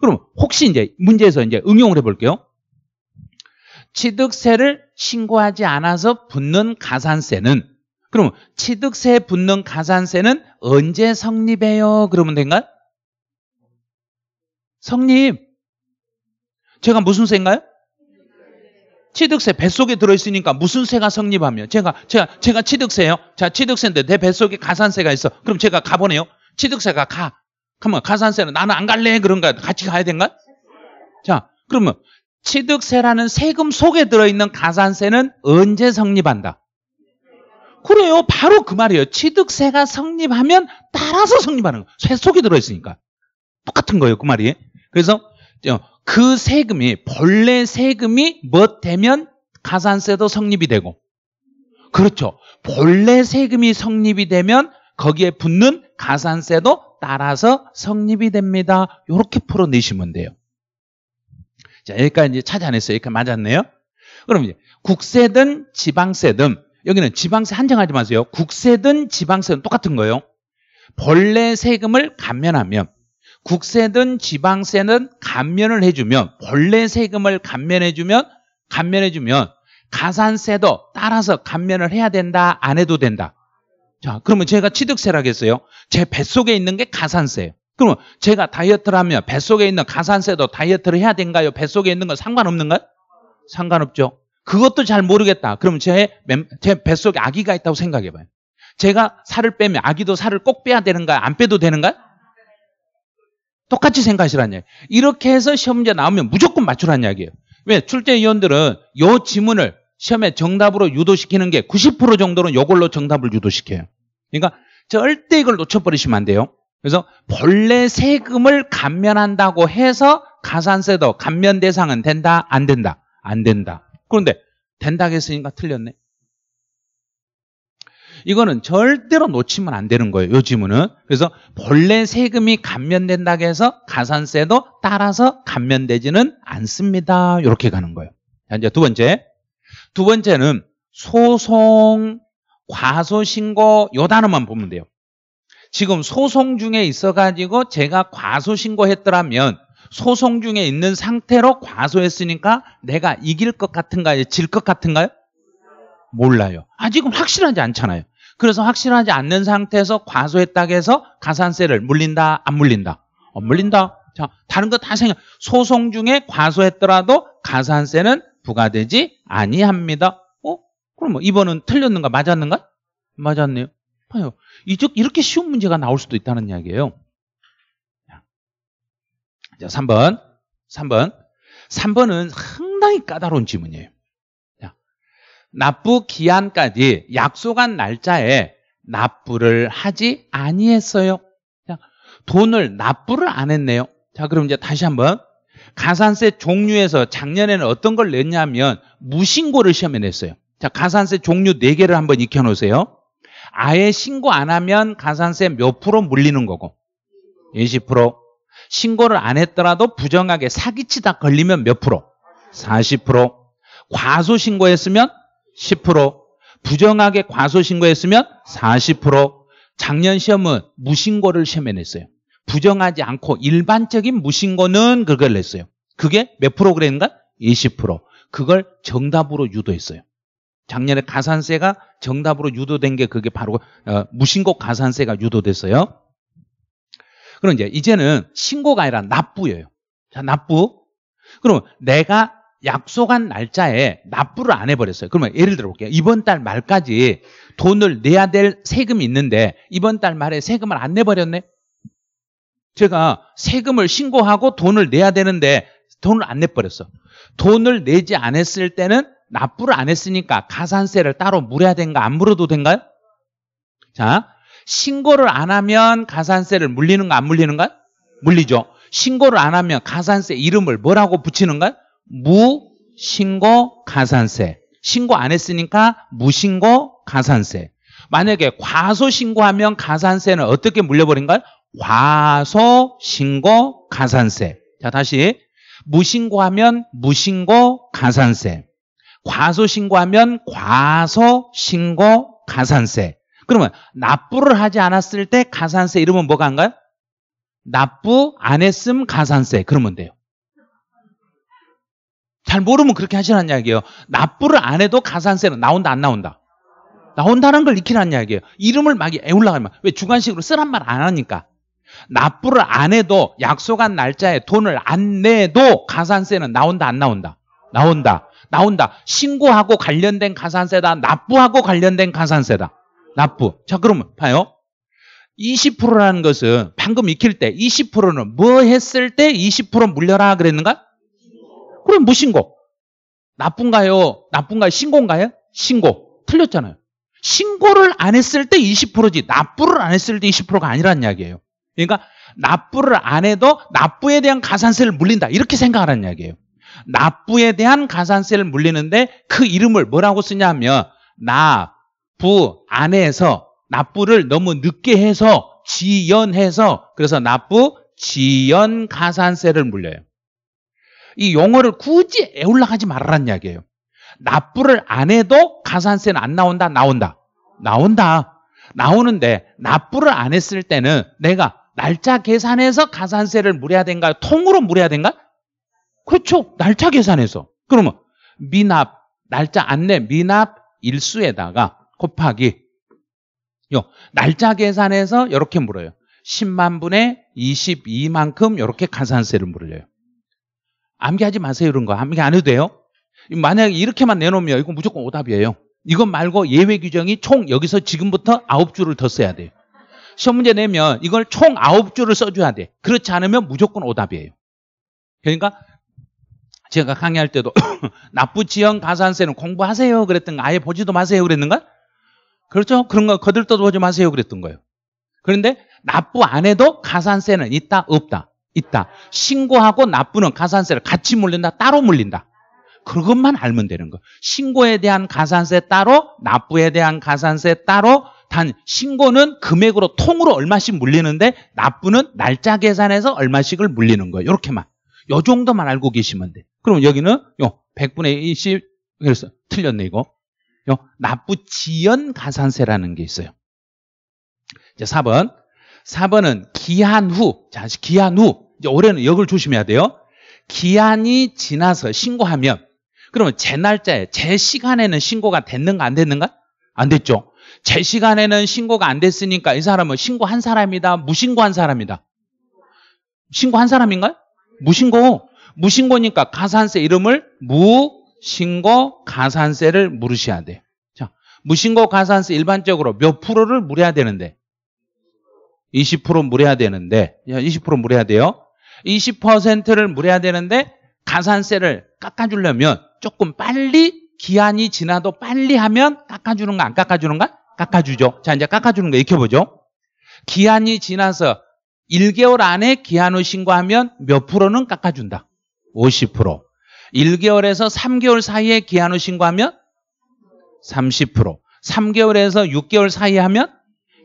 그럼 혹시 이제 문제에서 이제 응용을 해볼게요. 취득세를 신고하지 않아서 붙는 가산세는 그러면 취득세에 붙는 가산세는 언제 성립해요? 그러면 된가요? 성립. 제가 무슨 세인가요? 취득세 뱃속에 들어있으니까 무슨 세가 성립하며 제가 취득세예요. 자, 취득세인데 내 뱃속에 가산세가 있어. 그럼 제가 가보네요. 취득세가 가. 그러면 가산세는 나는 안 갈래? 그런가? 같이 가야 된가? 자, 그러면 취득세라는 세금 속에 들어있는 가산세는 언제 성립한다? 그래요. 바로 그 말이에요. 취득세가 성립하면 따라서 성립하는 거예요. 세 속에 들어있으니까. 똑같은 거예요. 그 말이. 그래서 그 세금이 본래 세금이 뭐 되면 가산세도 성립이 되고 그렇죠. 본래 세금이 성립이 되면 거기에 붙는 가산세도 따라서 성립이 됩니다. 이렇게 풀어내시면 돼요. 자, 여기까지 이제 찾아냈어요. 여기까지 맞았네요. 그럼 이제 국세든 지방세든 여기는 지방세 한정하지 마세요. 국세든 지방세든 똑같은 거예요. 본래 세금을 감면하면 국세든 지방세는 감면을 해주면 본래 세금을 감면해주면 가산세도 따라서 감면을 해야 된다 안 해도 된다. 자, 그러면 제가 취득세라고 했어요. 제 뱃속에 있는 게 가산세예요. 그러면 제가 다이어트를 하면 뱃속에 있는 가산세도 다이어트를 해야 된가요? 뱃속에 있는 건 상관없는가요? 상관없죠. 그것도 잘 모르겠다. 그럼 제 뱃속에 아기가 있다고 생각해봐요. 제가 살을 빼면 아기도 살을 꼭 빼야 되는가요? 안 빼도 되는가요? 똑같이 생각하시란 이야기. 이렇게 해서 시험 문제 나오면 무조건 맞추란 이야기예요. 왜? 출제위원들은 이 지문을 시험에 정답으로 유도시키는 게 90% 정도는 이걸로 정답을 유도시켜요. 그러니까 절대 이걸 놓쳐버리시면 안 돼요. 그래서 본래 세금을 감면한다고 해서 가산세도 감면 대상은 된다? 안 된다? 안 된다. 그런데 된다고 했으니까 틀렸네. 이거는 절대로 놓치면 안 되는 거예요. 이 지문은. 그래서 본래 세금이 감면된다고 해서 가산세도 따라서 감면되지는 않습니다. 이렇게 가는 거예요. 자, 이제 두 번째는 소송, 과소신고 요 단어만 보면 돼요. 지금 소송 중에 있어가지고 제가 과소신고했더라면 소송 중에 있는 상태로 과소했으니까 내가 이길 것 같은가요? 질 것 같은가요? 몰라요. 아직은 확실하지 않잖아요. 그래서 확실하지 않는 상태에서 과소했다고 해서 가산세를 물린다? 안 물린다? 안 물린다. 자, 다른 거 다 생각. 소송 중에 과소했더라도 가산세는 부과되지 아니합니다. 그럼 뭐 이번은 틀렸는가 맞았는가? 맞았네요. 봐요. 이렇게 쉬운 문제가 나올 수도 있다는 이야기예요. 자, 3번. 3번은 상당히 까다로운 지문이에요. 자, 납부 기한까지 약속한 날짜에 납부를 하지 아니했어요. 자, 돈을 납부를 안 했네요. 자, 그럼 이제 다시 한번. 가산세 종류에서 작년에는 어떤 걸 냈냐면 무신고를 시험에 냈어요. 자, 가산세 종류 4개를 한번 익혀놓으세요. 아예 신고 안 하면 가산세 몇 프로 물리는 거고? 20%. 신고를 안 했더라도 부정하게 사기치다 걸리면 몇 프로? 40%. 과소신고했으면 10%. 부정하게 과소신고했으면 40%. 작년 시험은 무신고를 시험에 냈어요. 부정하지 않고 일반적인 무신고는 그걸 냈어요. 그게 몇 프로그램인가? 20%. 그걸 정답으로 유도했어요. 작년에 가산세가 정답으로 유도된 게 그게 바로 무신고 가산세가 유도됐어요. 그럼 이제는 신고가 아니라 납부예요. 자, 납부. 그럼 내가 약속한 날짜에 납부를 안 해버렸어요. 그러면 예를 들어볼게요. 이번 달 말까지 돈을 내야 될 세금이 있는데 이번 달 말에 세금을 안 내버렸네. 제가 세금을 신고하고 돈을 내야 되는데 돈을 안 내버렸어. 돈을 내지 않았을 때는 납부를 안 했으니까 가산세를 따로 물어야 된가 안 물어도 된가요? 자, 신고를 안 하면 가산세를 물리는가 안 물리는가? 물리죠. 신고를 안 하면 가산세 이름을 뭐라고 붙이는가? 무신고 가산세. 신고 안 했으니까 무신고 가산세. 만약에 과소신고하면 가산세는 어떻게 물려버린가요? 과소신고 가산세. 자, 다시 무신고하면 무신고 가산세. 과소신고하면 과소신고 가산세. 그러면 납부를 하지 않았을 때 가산세 이름은 뭐가 한가요? 납부 안 했음 가산세. 그러면 돼요. 잘 모르면 그렇게 하시라는 이야기예요. 납부를 안 해도 가산세는 나온다 안 나온다? 나온다는 걸 익히라는 이야기예요. 이름을 막 애울라고 하면. 왜? 주관식으로 쓰란 말 안 하니까. 납부를 안 해도 약속한 날짜에 돈을 안 내도 가산세는 나온다 안 나온다? 나온다. 나온다. 신고하고 관련된 가산세다. 납부하고 관련된 가산세다. 납부. 자, 그러면 봐요. 20%라는 것은 방금 익힐 때 20%는 뭐 했을 때 20% 물려라 그랬는가? 그럼 무신고. 나쁜가요? 나쁜가요? 신고인가요? 신고. 틀렸잖아요. 신고를 안 했을 때 20%지 납부를 안 했을 때 20%가 아니라는 이야기예요. 그러니까 납부를 안 해도 납부에 대한 가산세를 물린다. 이렇게 생각하라는 이야기예요. 납부에 대한 가산세를 물리는데 그 이름을 뭐라고 쓰냐면 납부 안에서 납부를 너무 늦게 해서 지연해서 그래서 납부 지연 가산세를 물려요. 이 용어를 굳이 애울락하지 말라는 이야기예요. 납부를 안 해도 가산세는 안 나온다? 나온다. 나온다. 나오는데 납부를 안 했을 때는 내가 날짜 계산해서 가산세를 물어야 된가요? 통으로 물어야 된가요? 그렇죠. 날짜 계산해서. 그러면 미납, 날짜 안내 미납 일수에다가 곱하기 요 날짜 계산해서 이렇게 물어요. 10만 분의 22만큼 이렇게 가산세를 물어요. 암기하지 마세요. 이런 거. 암기 안 해도 돼요. 만약에 이렇게만 내놓으면 이건 무조건 오답이에요. 이건 말고 예외 규정이 총 여기서 지금부터 9줄을 더 써야 돼요. 시험 문제 내면 이걸 총 9줄을 써줘야 돼. 그렇지 않으면 무조건 오답이에요. 그러니까 제가 강의할 때도 납부 지연 가산세는 공부하세요 그랬던 거 아예 보지도 마세요 그랬는가? 그렇죠? 그런 거 거들떠도 보지 마세요 그랬던 거예요. 그런데 납부 안 해도 가산세는 있다 없다? 있다. 신고하고 납부는 가산세를 같이 물린다 따로 물린다. 그것만 알면 되는 거예요. 신고에 대한 가산세 따로 납부에 대한 가산세 따로 단 신고는 금액으로 통으로 얼마씩 물리는데 납부는 날짜 계산해서 얼마씩을 물리는 거예요. 이렇게만. 요 정도만 알고 계시면 돼. 그럼 여기는 요 100분의 20 그래서 틀렸네 이거. 요 납부 지연 가산세라는 게 있어요. 이제 4번. 4번은 기한 후. 자, 기한 후. 이제 올해는 여기를 조심해야 돼요. 기한이 지나서 신고하면 그러면 제 날짜에 제 시간에는 신고가 됐는가 안 됐는가? 안 됐죠. 제 시간에는 신고가 안 됐으니까 이 사람은 신고한 사람이다, 무신고한 사람이다. 신고한 사람인가요? 무신고. 무신고니까 가산세 이름을 무신고 가산세를 물으셔야 돼요. 자, 무신고 가산세 일반적으로 몇 프로를 물어야 되는데? 20% 물어야 되는데, 20% 물어야 돼요. 20%를 물어야 되는데 가산세를 깎아주려면 조금 빨리, 기한이 지나도 빨리 하면 깎아주는가 안 깎아주는가? 깎아주죠. 자, 이제 깎아주는 거 익혀보죠. 기한이 지나서 1개월 안에 기한 후 신고하면 몇 프로는 깎아준다? 50%. 1개월에서 3개월 사이에 기한 후 신고하면 30%. 3개월에서 6개월 사이에 하면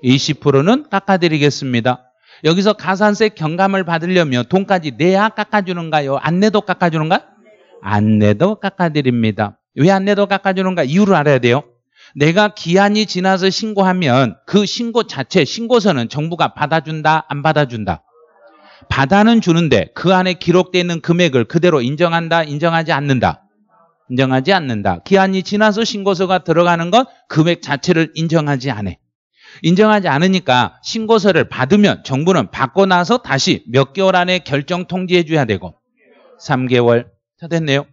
20%는 깎아드리겠습니다. 여기서 가산세 경감을 받으려면 돈까지 내야 깎아주는가요? 안 내도 깎아주는가? 안 내도 깎아드립니다. 왜 안 내도 깎아주는가? 이유를 알아야 돼요. 내가 기한이 지나서 신고하면 그 신고 자체, 신고서는 정부가 받아준다, 안 받아준다? 받아는 주는데 그 안에 기록되어 있는 금액을 그대로 인정한다, 인정하지 않는다? 인정하지 않는다. 기한이 지나서 신고서가 들어가는 건 금액 자체를 인정하지 않아. 인정하지 않으니까 신고서를 받으면 정부는 받고 나서 다시 몇 개월 안에 결정 통지해 줘야 되고 3개월. 다 됐네요.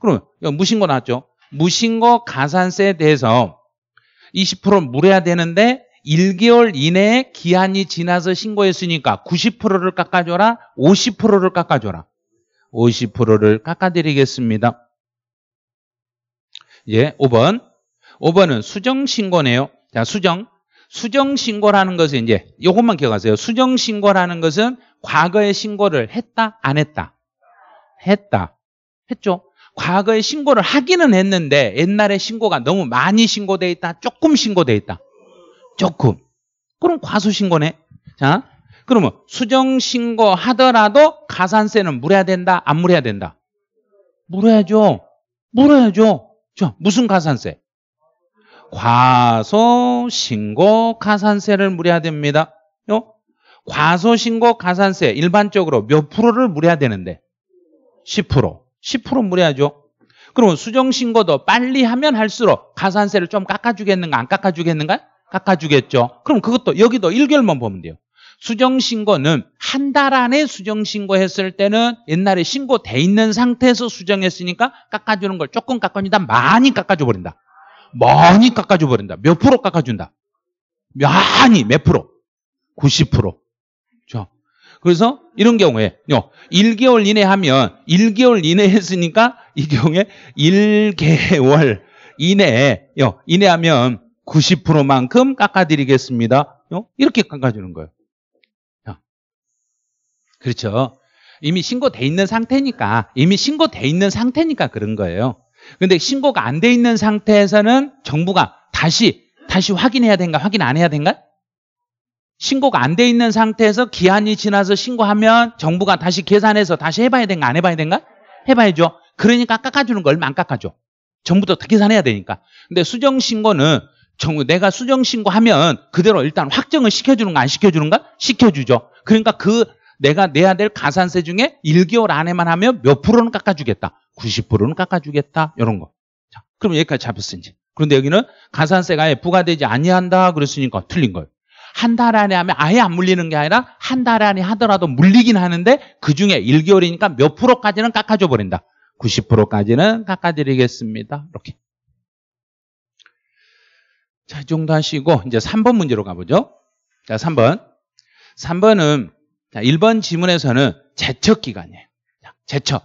그러면 무신고 나왔죠. 무신고 가산세에 대해서 20% 물어야 되는데 1개월 이내에 기한이 지나서 신고했으니까 90%를 깎아줘라, 50%를 깎아줘라. 50%를 깎아드리겠습니다. 예, 5번. 5번은 수정신고네요. 자, 수정. 수정신고라는 것은 이제 이것만 기억하세요. 수정신고라는 것은 과거에 신고를 했다, 안 했다? 했다. 했죠. 과거에 신고를 하기는 했는데 옛날에 신고가 너무 많이 신고돼 있다, 조금 신고돼 있다? 조금. 그럼 과소신고네. 자, 그러면 수정신고 하더라도 가산세는 물어야 된다, 안 물어야 된다? 물어야죠. 물어야죠. 자, 무슨 가산세? 과소신고 가산세를 물어야 됩니다. 과소신고 가산세 일반적으로 몇 프로를 물어야 되는데? 10%. 10% 물어야죠. 그러면 수정신고도 빨리 하면 할수록 가산세를 좀 깎아주겠는가 안 깎아주겠는가? 깎아주겠죠. 그럼 그것도 여기도 1개월만 보면 돼요. 수정신고는 한 달 안에 수정신고했을 때는 옛날에 신고돼 있는 상태에서 수정했으니까 깎아주는 걸 조금 깎아준다, 많이 깎아줘버린다? 많이 깎아줘버린다. 몇 프로 깎아준다? 많이 몇 프로? 90%. 그래서 이런 경우에 1개월 이내 하면 1개월 이내 했으니까 이 경우에 1개월 이내에 하면 90%만큼 깎아드리겠습니다. 이렇게 깎아주는 거예요. 그렇죠. 이미 신고돼 있는 상태니까 그런 거예요. 근데 신고가 안 돼 있는 상태에서는 정부가 다시 확인해야 된가 확인 안 해야 된가? 신고가 안 돼 있는 상태에서 기한이 지나서 신고하면 정부가 다시 계산해서 다시 해봐야 된가 안 해봐야 된가? 해봐야죠. 그러니까 깎아주는 걸 얼마 안 깎아줘. 정부도 다 계산해야 되니까. 근데 수정신고는 내가 수정신고하면 그대로 일단 확정을 시켜주는가 안 시켜주는가? 시켜주죠. 그러니까 그 내가 내야 될 가산세 중에 1개월 안에만 하면 몇 프로는 깎아주겠다? 90%는 깎아주겠다. 이런 거. 자, 그럼 여기까지 잡혔는지. 그런데 여기는 가산세가 아예 부과되지 아니한다 그랬으니까 틀린 거예요. 한 달 안에 하면 아예 안 물리는 게 아니라 한 달 안에 하더라도 물리긴 하는데 그중에 1개월이니까 몇 프로까지는 깎아줘 버린다. 90%까지는 깎아드리겠습니다. 이렇게. 자, 이 정도 하시고 이제 3번 문제로 가보죠. 자, 3번. 3번은 자, 1번 지문에서는 제척기간이에요. 제척.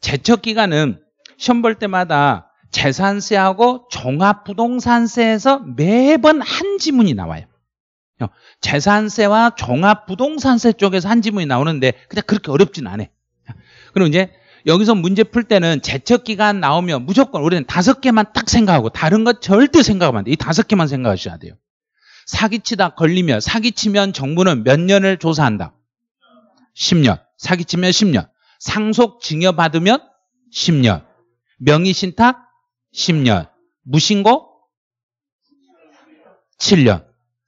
제척기간은 시험 볼 때마다 재산세하고 종합부동산세에서 매번 한 지문이 나와요. 재산세와 종합부동산세 쪽에서 한 지문이 나오는데 그냥 그렇게 어렵진 않아. 그럼 이제 여기서 문제 풀 때는 제척기간 나오면 무조건 우리는 5개만 딱 생각하고 다른 것 절대 생각하면 안 돼. 이 5개만 생각하셔야 돼요. 사기치다 걸리면, 사기치면 정부는 몇 년을 조사한다? 10년. 사기치면 10년. 상속 증여받으면 10년. 명의신탁 10년. 무신고 7년.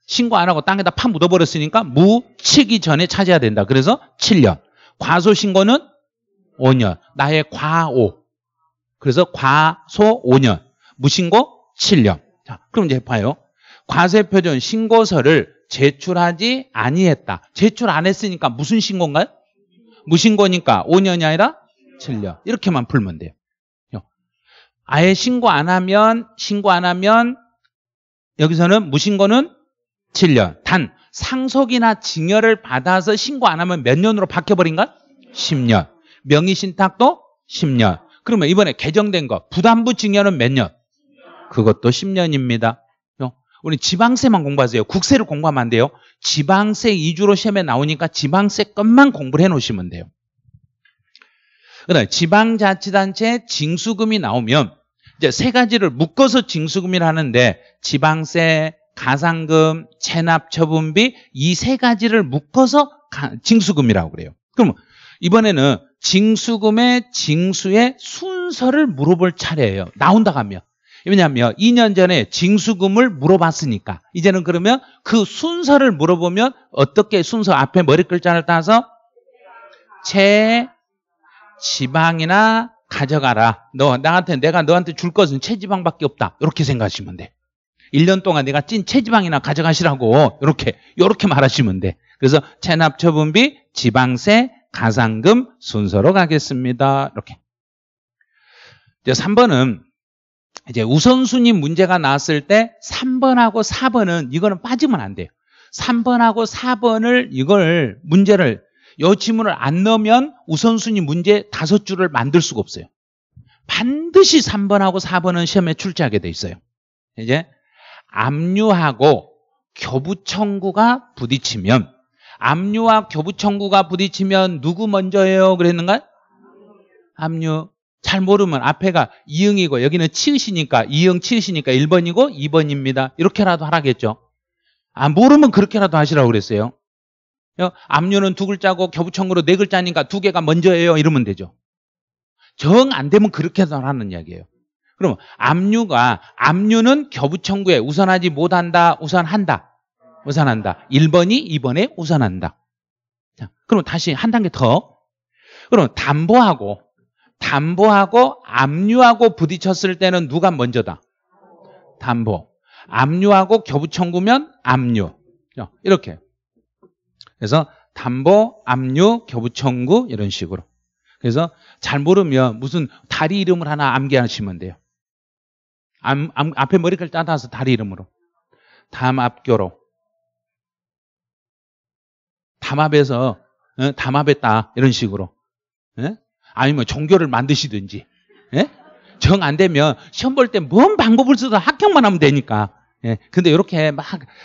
신고 안 하고 땅에다 파 묻어버렸으니까 무치기 전에 찾아야 된다. 그래서 7년. 과소신고는 5년. 나의 과오. 그래서 과소 5년. 무신고 7년. 자, 그럼 이제 봐요. 과세표준 신고서를 제출하지 아니했다. 제출 안 했으니까 무슨 신고인가요? 무신고니까 5년이 아니라 7년. 이렇게만 풀면 돼요. 아예 신고 안 하면 여기서는 무신고는 7년. 단 상속이나 징여를 받아서 신고 안 하면 몇 년으로 바뀌어버린가? 10년. 명의신탁도 10년. 그러면 이번에 개정된 거 부담부 징여는 몇 년? 그것도 10년입니다. 우리 지방세만 공부하세요. 국세를 공부하면 안 돼요. 지방세 2주로 시험에 나오니까 지방세 것만 공부를 해놓으시면 돼요. 그다음에 지방자치단체 징수금이 나오면 이제 세 가지를 묶어서 징수금이라 하는데 지방세, 가산금, 체납처분비 이 세 가지를 묶어서 징수금이라고 그래요. 그럼 이번에는 징수금의 징수의 순서를 물어볼 차례예요. 나온다고 하면. 왜냐하면 2년 전에 징수금을 물어봤으니까 이제는 그러면 그 순서를 물어보면 어떻게 순서 앞에 머리글자를 따서 지방이나 가져가라. 내가 너한테 줄 것은 체지방밖에 없다. 이렇게 생각하시면 돼. 1년 동안 내가 찐 체지방이나 가져가시라고 이렇게 말하시면 돼. 그래서 체납처분비, 지방세, 가산금 순서로 가겠습니다. 이렇게. 이제 3번은 이제 우선순위 문제가 나왔을 때 3번하고 4번은 이거는 빠지면 안 돼요. 3번하고 4번을 이걸 문제를 이 지문을 안 넣으면 우선순위 문제 5줄을 만들 수가 없어요. 반드시 3번하고 4번은 시험에 출제하게 돼 있어요. 이제 압류하고 교부청구가 부딪히면 압류와 교부청구가 부딪히면 누구 먼저예요? 그랬는가요? 압류. 잘 모르면 앞에가 이응이고 여기는 치읓이니까 이응 치읓이니까 1번이고 2번입니다. 이렇게라도 하라겠죠. 모르면 그렇게라도 하시라고 그랬어요. 압류는 2글자고 교부청구로 4글자니까 2개가 먼저예요. 이러면 되죠. 정 안 되면 그렇게도 하는 이야기예요. 그러면 압류는 교부청구에 우선하지 못한다, 우선한다. 1번이 2번에 우선한다. 자, 그럼 다시 한 단계 더. 그럼 담보하고 압류하고 부딪혔을 때는 누가 먼저다? 담보. 압류하고 교부청구면 압류. 이렇게. 그래서 담보, 압류, 교부청구 이런 식으로. 그래서 잘 모르면 무슨 다리 이름을 하나 암기하시면 돼요. 앞에 머리카락 따라서 다리 이름으로. 담합교로. 담합에서 담합했다 이런 식으로. 아니면 종교를 만드시든지. 정 안 되면 시험 볼 때 뭔 방법을 쓰든 합격만 하면 되니까. 근데 이렇게 막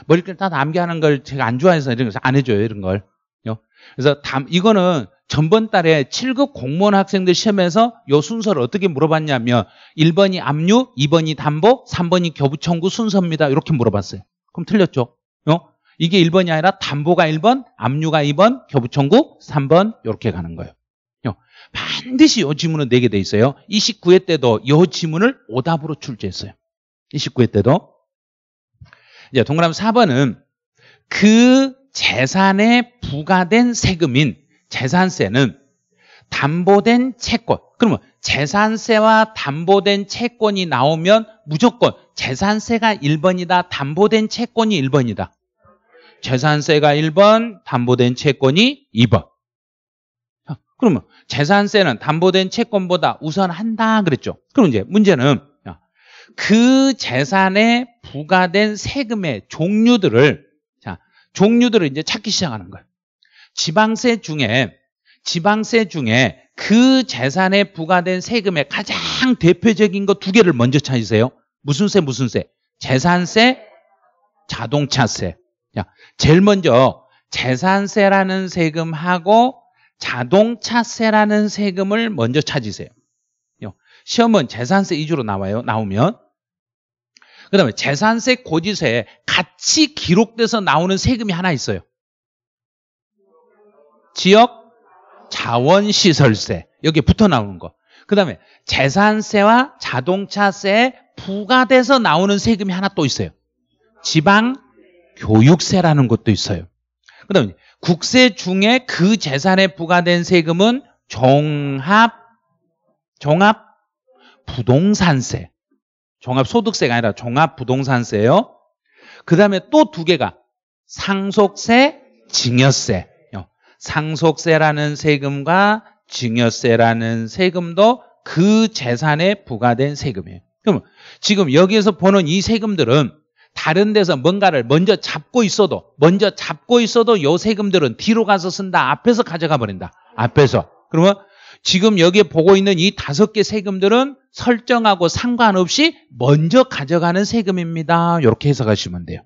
머리글 따다 암기하는 걸 제가 안 좋아해서 이런 걸 안 해줘요. 이런 걸. 그래서 이거는 전번 달에 7급 공무원 학생들 시험에서 이 순서를 어떻게 물어봤냐면 1번이 압류, 2번이 담보, 3번이 교부청구 순서입니다. 이렇게 물어봤어요. 그럼 틀렸죠. 이게 1번이 아니라 담보가 1번, 압류가 2번, 교부청구 3번 이렇게 가는 거예요. 반드시 이 지문은 내게 돼 있어요. 29회 때도 이 지문을 오답으로 출제했어요. 29회 때도. 이제 동그라미 4번은 그 재산에 부과된 세금인 재산세는 담보된 채권. 그러면 재산세와 담보된 채권이 나오면 무조건 재산세가 1번이다, 담보된 채권이 1번이다. 재산세가 1번, 담보된 채권이 2번. 그러면 재산세는 담보된 채권보다 우선한다 그랬죠. 그럼 이제 문제는 그 재산에 부과된 세금의 종류들을 이제 찾기 시작하는 거예요. 지방세 중에 그 재산에 부과된 세금의 가장 대표적인 거 2개를 먼저 찾으세요. 무슨 세? 재산세, 자동차세. 제일 먼저 재산세라는 세금하고 자동차세라는 세금을 먼저 찾으세요. 시험은 재산세 2주로 나오면 그 다음에 재산세 고지서에 같이 기록돼서 나오는 세금이 하나 있어요. 지역 자원시설세. 여기에 붙어 나오는 거. 그 다음에 재산세와 자동차세에 부과돼서 나오는 세금이 하나 또 있어요. 지방교육세라는 것도 있어요. 그 다음에 국세 중에 그 재산에 부과된 세금은 종합부동산세. 종합소득세가 아니라 종합부동산세예요. 그 다음에 또 2개가 상속세, 증여세. 상속세라는 세금과 증여세라는 세금도 그 재산에 부과된 세금이에요. 그럼 지금 여기에서 보는 이 세금들은 다른 데서 뭔가를 먼저 잡고 있어도 이 세금들은 뒤로 가서 쓴다. 앞에서 가져가 버린다. 앞에서. 그러면 지금 여기에 보고 있는 이 5개 세금들은 설정하고 상관없이 먼저 가져가는 세금입니다. 이렇게 해석하시면 돼요.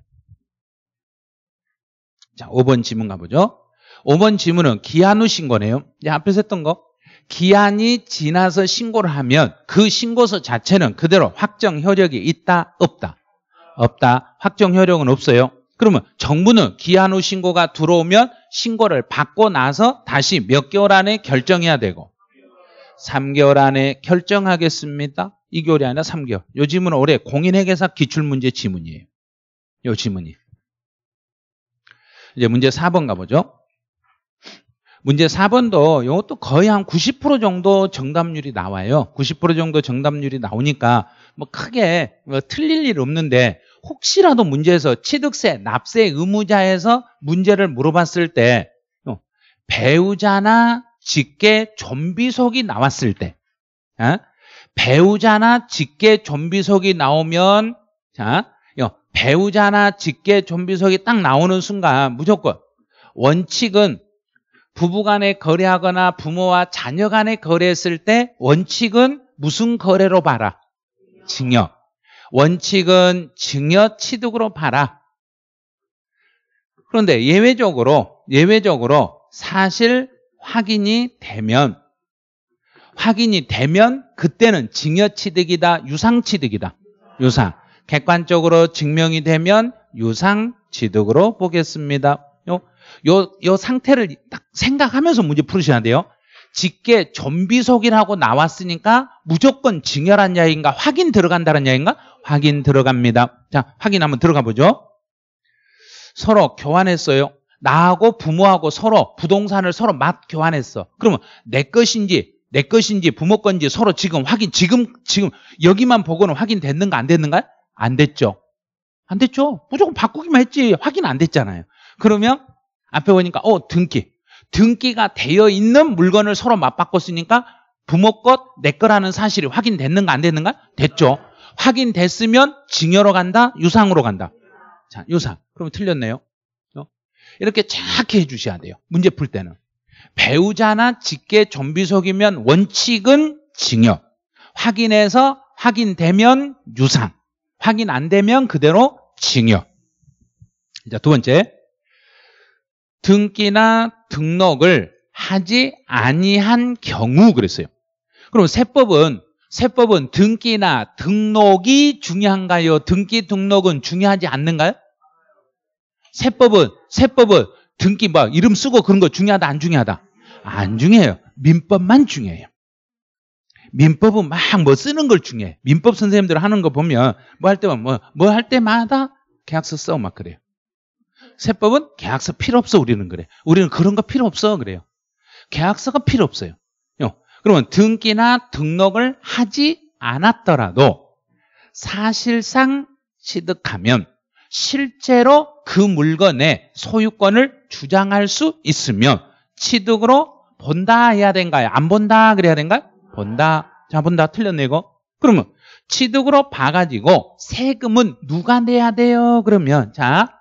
자, 5번 지문 가보죠. 5번 지문은 기한 후 신고네요. 앞에서 했던 거. 기한이 지나서 신고를 하면 그 신고서 자체는 그대로 확정 효력이 있다, 없다? 없다. 확정 효력은 없어요. 그러면 정부는 기한 후 신고가 들어오면 신고를 받고 나서 다시 몇 개월 안에 결정해야 되고 3개월 안에 결정하겠습니다. 2개월이 아니라 3개월. 요 지문은 올해 공인회계사 기출문제 지문이에요. 요 지문이. 이제 문제 4번 가보죠. 문제 4번도 이것도 거의 한 90% 정도 정답률이 나와요. 90% 정도 정답률이 나오니까 뭐 크게 뭐 틀릴 일 없는데 혹시라도 문제에서 취득세, 납세 의무자에서 문제를 물어봤을 때 배우자나 직계 존비속이 나왔을 때 배우자나 직계 존비속이 나오면 자, 배우자나 직계 존비속이 딱 나오는 순간 무조건 원칙은 부부간에 거래하거나 부모와 자녀간에 거래했을 때 원칙은 무슨 거래로 봐라? 증여. 원칙은 증여 취득으로 봐라. 그런데 예외적으로 사실 확인이 되면 그때는 증여 취득이다, 유상 취득이다. 유상. 객관적으로 증명이 되면 유상 취득으로 보겠습니다. 요 상태를 딱 생각하면서 문제 풀으셔야 돼요. 직계 존비속이라고 나왔으니까 무조건 증여란 야인가? 확인 들어간다는 야인가? 확인 들어갑니다. 자, 확인 한번 들어가 보죠. 서로 교환했어요. 나하고 부모하고 서로 부동산을 서로 맞 교환했어. 그러면 내 것인지 부모 건지 서로 지금 확인, 지금 여기만 보고는 확인됐는가 안 됐는가? 안 됐죠. 안 됐죠. 무조건 바꾸기만 했지 확인 안 됐잖아요. 그러면 앞에 보니까 등기가 되어 있는 물건을 서로 맞바꿨으니까 부모 것, 내 거라는 사실이 확인됐는가 안 됐는가? 됐죠. 확인됐으면 증여로 간다, 유상으로 간다. 자, 유상. 그럼 틀렸네요. 이렇게 착하게 해주셔야 돼요. 문제 풀 때는. 배우자나 직계 존비속이면 원칙은 증여. 확인해서 확인되면 유상. 확인 안 되면 그대로 증여. 자, 2번째. 등기나 등록을 하지 아니한 경우 그랬어요. 그럼 세법은 등기나 등록이 중요한가요? 등기 등록은 중요하지 않는가요? 세법은 등기 이름 쓰고 그런 거 중요하다 안 중요하다? 안 중요해요. 민법만 중요해요. 민법은 막 쓰는 걸 중요해. 민법 선생님들 하는 거 보면 뭐 할 때마다 계약서 써 막 그래요. 세법은 계약서 필요 없어 우리는 그래. 우리는 그런 거 필요 없어 그래요. 계약서가 필요 없어요. 그러면 등기나 등록을 하지 않았더라도 사실상 취득하면 실제로 그 물건의 소유권을 주장할 수 있으면 취득으로 본다 해야 된가요? 안 본다 그래야 된가요? 본다. 자, 본다. 틀렸네 이거. 그러면 취득으로 봐가지고 세금은 누가 내야 돼요? 그러면 자.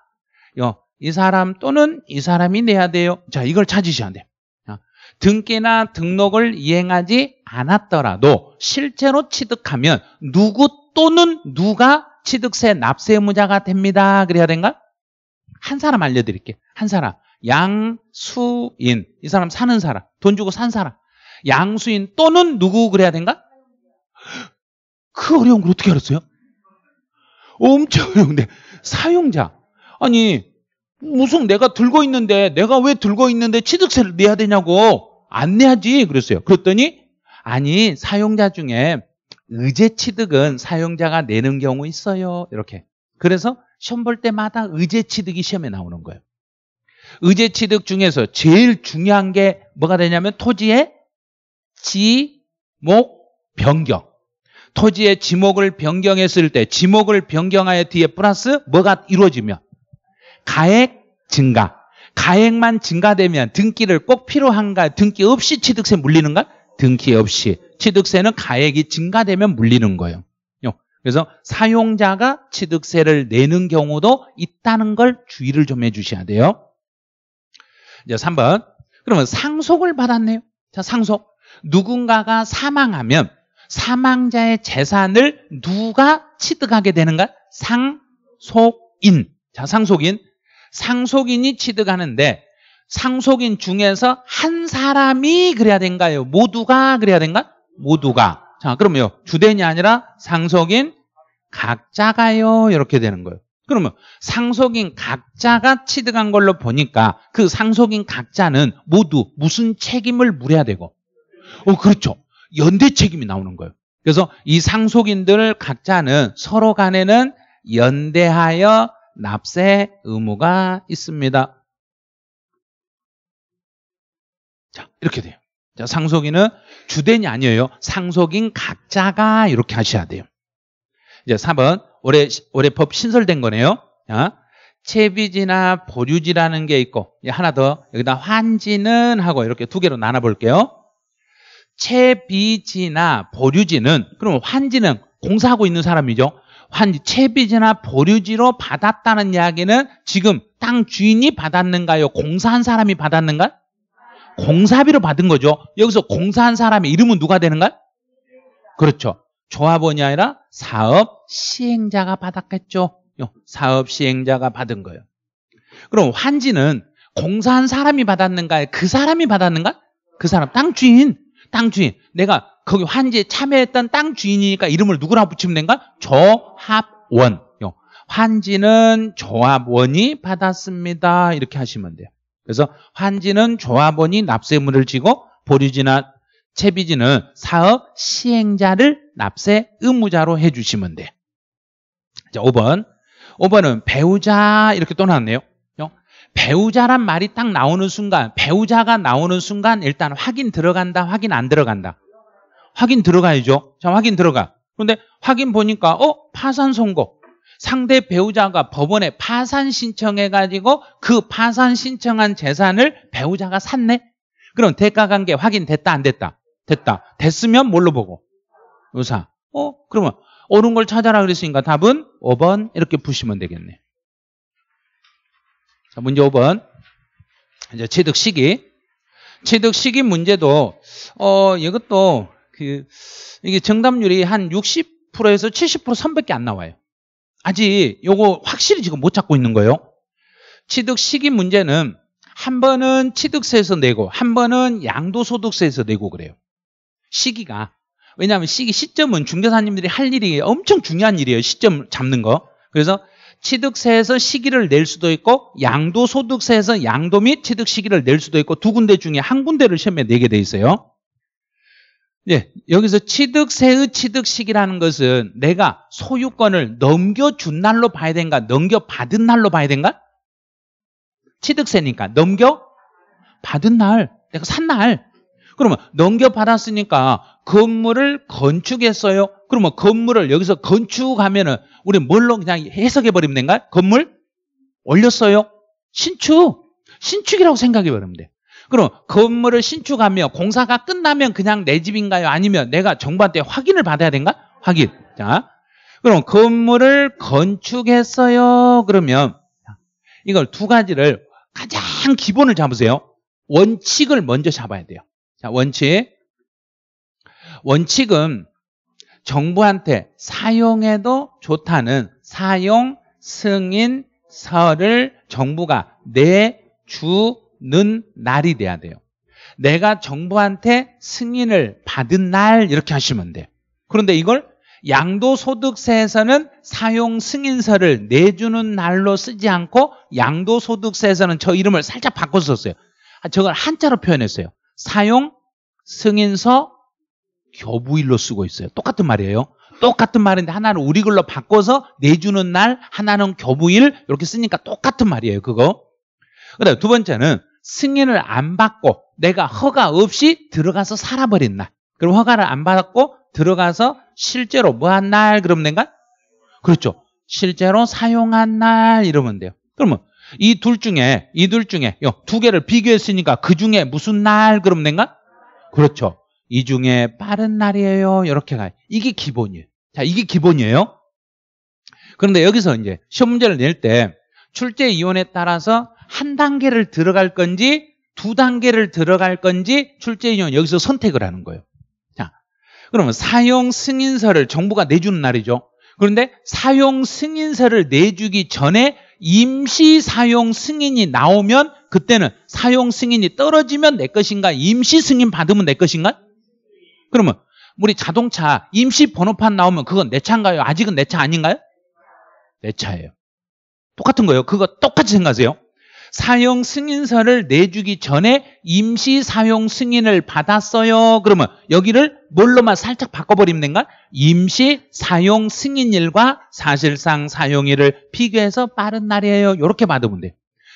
이 사람 또는 이 사람이 내야 돼요. 자, 이걸 찾으셔야 돼요. 등기나 등록을 이행하지 않았더라도 실제로 취득하면 누구 또는 누가 취득세 납세 의무자가 됩니다. 그래야 된가? 한 사람 알려드릴게요. 한 사람. 양수인. 이 사람 사는 사람. 돈 주고 산 사람. 양수인 또는 누구 그래야 된가? 그 어려운 걸 어떻게 알았어요? 엄청 어려운데. 사용자. 아니 무슨 내가 왜 들고 있는데 취득세를 내야 되냐고. 안 내야지 그랬어요. 그랬더니 아니 사용자 중에 의제 취득은 사용자가 내는 경우 있어요. 이렇게. 그래서 시험 볼 때마다 의제 취득이 시험에 나오는 거예요. 의제 취득 중에서 제일 중요한 게 뭐가 되냐면 토지의 지목 변경. 토지의 지목을 변경했을 때 지목을 변경하여 뒤에 플러스 뭐가 이루어지면 가액 증가. 가액만 증가되면 등기를 꼭 필요한가? 등기 없이 취득세 물리는가? 등기 없이. 취득세는 가액이 증가되면 물리는 거예요. 그래서 사용자가 취득세를 내는 경우도 있다는 걸 주의를 좀 해주셔야 돼요. 이제 3번. 그러면 상속을 받았네요. 자, 상속. 누군가가 사망하면 사망자의 재산을 누가 취득하게 되는가? 상속인. 자, 상속인. 상속인이 취득하는데 상속인 중에서 한 사람이 그래야 된가요? 모두가 그래야 된가? 모두가. 자, 그러면요. 주된이 아니라 상속인 각자가요. 이렇게 되는 거예요. 그러면 상속인 각자가 취득한 걸로 보니까 그 상속인 각자는 모두 무슨 책임을 물어야 되고 그렇죠. 연대 책임이 나오는 거예요. 그래서 이 상속인들 각자는 서로 간에는 연대하여 납세 의무가 있습니다. 자, 이렇게 돼요. 자, 상속인은 주된이 아니에요. 상속인 각자가 이렇게 하셔야 돼요. 이제 4번. 올해 법 신설된 거네요. 자, 채비지나 보유지라는 게 있고, 하나 더 여기다 환지는 하고 이렇게 두 개로 나눠볼게요. 채비지나 보유지는, 그러면 환지는 공사하고 있는 사람이죠. 환지, 채비지나 보유지로 받았다는 이야기는 지금 땅 주인이 받았는가요? 공사한 사람이 받았는가? 공사비로 받은 거죠. 여기서 공사한 사람의 이름은 누가 되는가요? 그렇죠. 조합원이 아니라 사업 시행자가 받았겠죠. 사업 시행자가 받은 거예요. 그럼 환지는 공사한 사람이 받았는가? 그 사람이 받았는가? 그 사람, 땅 주인. 내가 거기 환지에 참여했던 땅 주인이니까 이름을 누구라고 붙이면 된가? 조합원. 환지는 조합원이 받았습니다. 이렇게 하시면 돼요. 그래서 환지는 조합원이 납세의무를 지고 보류지나 채비지는 사업 시행자를 납세 의무자로 해주시면 돼. 자, 5번. 5번은 배우자 이렇게 또 나왔네요. 배우자란 말이 딱 나오는 순간, 배우자가 나오는 순간 일단 확인 들어간다, 확인 안 들어간다. 확인 들어가야죠. 자, 확인 들어가. 그런데 확인 보니까 파산 선고. 상대 배우자가 법원에 파산 신청해가지고 그 파산 신청한 재산을 배우자가 샀네. 그럼 대가관계 확인됐다 안 됐다? 됐다. 됐으면 뭘로 보고? 의사. 그러면 옳은 걸 찾아라 그랬으니까 답은 5번 이렇게 푸시면 되겠네. 자, 문제 5번. 이제 취득 시기. 취득 시기 문제도 이것도 이게 정답률이 한 60%에서 70% 선밖에 안 나와요. 아직 요거 확실히 지금 못 찾고 있는 거예요. 취득 시기 문제는 한 번은 취득세에서 내고 한 번은 양도소득세에서 내고 그래요. 시기가. 왜냐하면 시점은 중개사님들이 할 일이 엄청 중요한 일이에요. 시점 잡는 거. 그래서 취득세에서 시기를 낼 수도 있고 양도소득세에서 양도 및 취득 시기를 낼 수도 있고 두 군데 중에 한 군데를 시험에 내게 돼 있어요. 예, 여기서 취득세의 취득 시기라는 것은 내가 소유권을 넘겨준 날로 봐야 된가? 넘겨받은 날로 봐야 된가? 취득세니까 넘겨받은 날, 내가 산 날. 그러면 넘겨받았으니까 건물을 건축했어요. 그러면 건물을 여기서 건축하면은 우리 뭘로 그냥 해석해버리면 된가? 건물 올렸어요. 신축이라고 생각해버리면 돼. 그럼 건물을 신축하며 공사가 끝나면 그냥 내 집인가요? 아니면 내가 정부한테 확인을 받아야 된가? 확인. 자, 그럼 건물을 건축했어요. 그러면 이걸 두 가지를 가장 기본을 잡으세요. 원칙을 먼저 잡아야 돼요. 자, 원칙. 원칙은 정부한테 사용해도 좋다는 사용 승인서를 정부가 내주는 날이 돼야 돼요. 내가 정부한테 승인을 받은 날 이렇게 하시면 돼요. 그런데 이걸 양도소득세에서는 사용승인서를 내주는 날로 쓰지 않고 양도소득세에서는 저 이름을 살짝 바꿔서 썼어요. 저걸 한자로 표현했어요. 사용승인서 교부일로 쓰고 있어요. 똑같은 말이에요. 똑같은 말인데 하나는 우리 글로 바꿔서 내주는 날, 하나는 교부일 이렇게 쓰니까 똑같은 말이에요. 그거. 그다음에 두 번째는 승인을 안 받고 내가 허가 없이 들어가서 살아버린 날. 그럼 허가를 안 받았고 들어가서 실제로 뭐 한 날 그러면 된가? 그렇죠. 실제로 사용한 날 이러면 돼요. 그러면 이 둘 중에 두 개를 비교했으니까 그 중에 무슨 날 그럼 된가? 그렇죠. 이 중에 빠른 날이에요. 이렇게 가요. 이게 기본이에요. 자, 이게 기본이에요. 그런데 여기서 이제 시험 문제를 낼 때 출제위원에 따라서 한 단계를 들어갈 건지 두 단계를 들어갈 건지 출제위원 여기서 선택을 하는 거예요. 자, 그러면 사용 승인서를 정부가 내주는 날이죠. 그런데 사용 승인서를 내주기 전에 임시 사용 승인이 나오면 그때는 사용 승인이 떨어지면 내 것인가 임시 승인 받으면 내 것인가? 그러면 우리 자동차 임시 번호판 나오면 그건 내 차인가요? 아직은 내 차 아닌가요? 내 차예요. 똑같은 거예요. 그거 똑같이 생각하세요. 사용 승인서를 내주기 전에 임시 사용 승인을 받았어요. 그러면 여기를 뭘로만 살짝 바꿔버리면 된가? 임시 사용 승인일과 사실상 사용일을 비교해서 빠른 날이에요. 이렇게 받으면 돼요.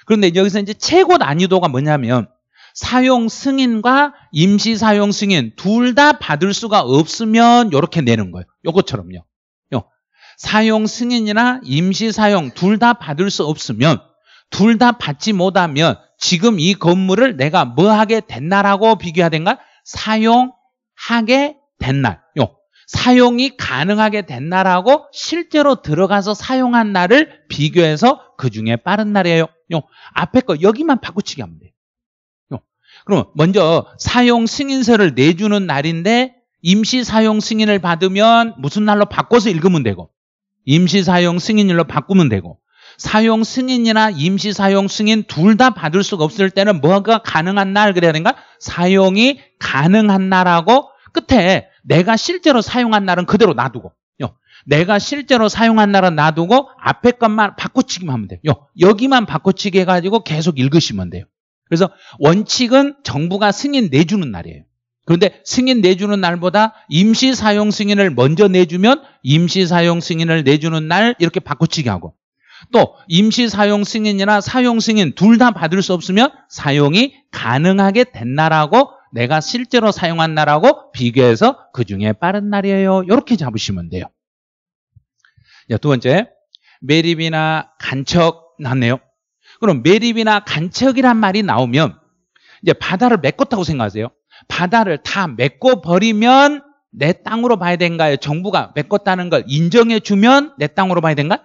그런데 여기서 이제 최고 난이도가 뭐냐면 사용 승인과 임시 사용 승인 둘 다 받을 수가 없으면 이렇게 내는 거예요. 요것처럼요. 사용 승인이나 임시 사용 둘 다 받을 수 없으면 둘 다 받지 못하면 지금 이 건물을 내가 뭐 하게 된 날하고 비교해야 된가? 사용하게 된 날. 사용이 가능하게 된 날하고 실제로 들어가서 사용한 날을 비교해서 그중에 빠른 날이에요. 앞에 거 여기만 바꾸치기 하면 돼요. 그러면 먼저 사용 승인서를 내주는 날인데 임시 사용 승인을 받으면 무슨 날로 바꿔서 읽으면 되고 임시 사용 승인일로 바꾸면 되고 사용 승인이나 임시 사용 승인 둘 다 받을 수가 없을 때는 뭐가 가능한 날 그래야 되는가? 사용이 가능한 날하고 끝에 내가 실제로 사용한 날은 그대로 놔두고 내가 실제로 사용한 날은 놔두고 앞에 것만 바꿔치기만 하면 돼요. 여기만 바꿔치기 해가지고 계속 읽으시면 돼요. 그래서 원칙은 정부가 승인 내주는 날이에요. 그런데 승인 내주는 날보다 임시 사용 승인을 먼저 내주면 임시 사용 승인을 내주는 날 이렇게 바꿔치기 하고 또 임시 사용 승인이나 사용 승인 둘 다 받을 수 없으면 사용이 가능하게 된 날하고 내가 실제로 사용한 날하고 비교해서 그중에 빠른 날이에요. 이렇게 잡으시면 돼요. 자, 두 번째, 매립이나 간척 나왔네요. 그럼 매립이나 간척이란 말이 나오면 이제 바다를 메꿨다고 생각하세요. 바다를 다 메꿔버리면 내 땅으로 봐야 된가요? 정부가 메꿨다는 걸 인정해주면 내 땅으로 봐야 된가?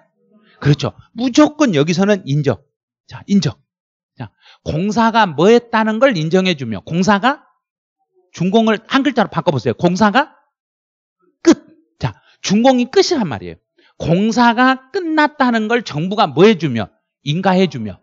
그렇죠. 무조건 여기서는 인정. 자, 인정. 자, 공사가 뭐 했다는 걸 인정해주면 공사가 준공을 한 글자로 바꿔보세요. 공사가 끝. 자, 준공이 끝이란 말이에요. 공사가 끝났다는 걸 정부가 뭐 해주면 인가해주면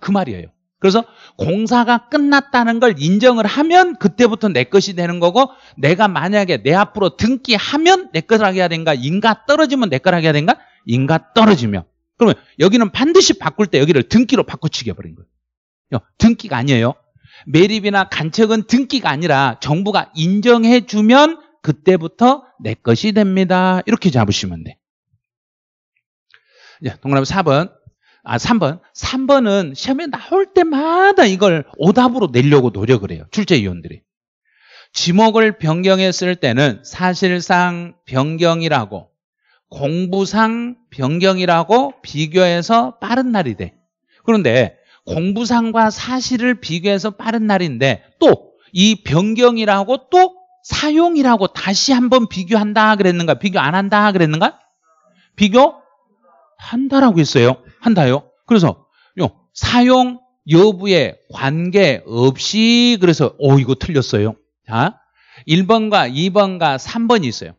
그 말이에요. 그래서 공사가 끝났다는 걸 인정을 하면 그때부터 내 것이 되는 거고 내가 만약에 내 앞으로 등기하면 내 거라고 해야 된가? 인가 떨어지면 내 거라고 해야 된가? 인가 떨어지면. 그러면 여기는 반드시 바꿀 때 여기를 등기로 바꿔치기 해버린 거예요. 등기가 아니에요. 매립이나 간척은 등기가 아니라 정부가 인정해주면 그때부터 내 것이 됩니다. 이렇게 잡으시면 돼. 자, 동그라미 3번은 시험에 나올 때마다 이걸 오답으로 내려고 노력을 해요. 출제위원들이. 지목을 변경했을 때는 사실상 변경이라고 공부상 변경이라고 비교해서 빠른 날이 돼. 그런데 공부상과 사실을 비교해서 빠른 날인데 또 이 변경이라고 또 사용이라고 다시 한번 비교한다 그랬는가? 비교 안 한다 그랬는가? 비교? 한다라고 했어요. 한다요. 그래서 사용 여부에 관계없이 그래서 이거 틀렸어요. 자, 1번과 2번과 3번이 있어요.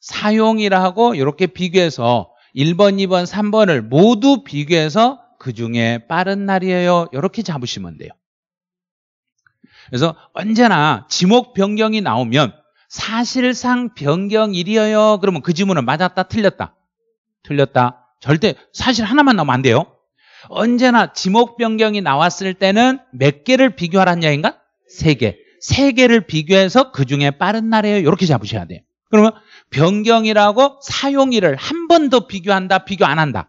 사용이라고 이렇게 비교해서 1번, 2번, 3번을 모두 비교해서 그중에 빠른 날이에요. 이렇게 잡으시면 돼요. 그래서 언제나 지목 변경이 나오면 사실상 변경일이에요. 그러면 그 지문은 맞았다, 틀렸다? 틀렸다. 절대 사실 하나만 나오면 안 돼요. 언제나 지목 변경이 나왔을 때는 몇 개를 비교하라는 얘기인가? 3개. 3개를 비교해서 그중에 빠른 날이에요. 이렇게 잡으셔야 돼요. 그러면 변경이라고 사용일을 한 번 더 비교한다, 비교 안 한다?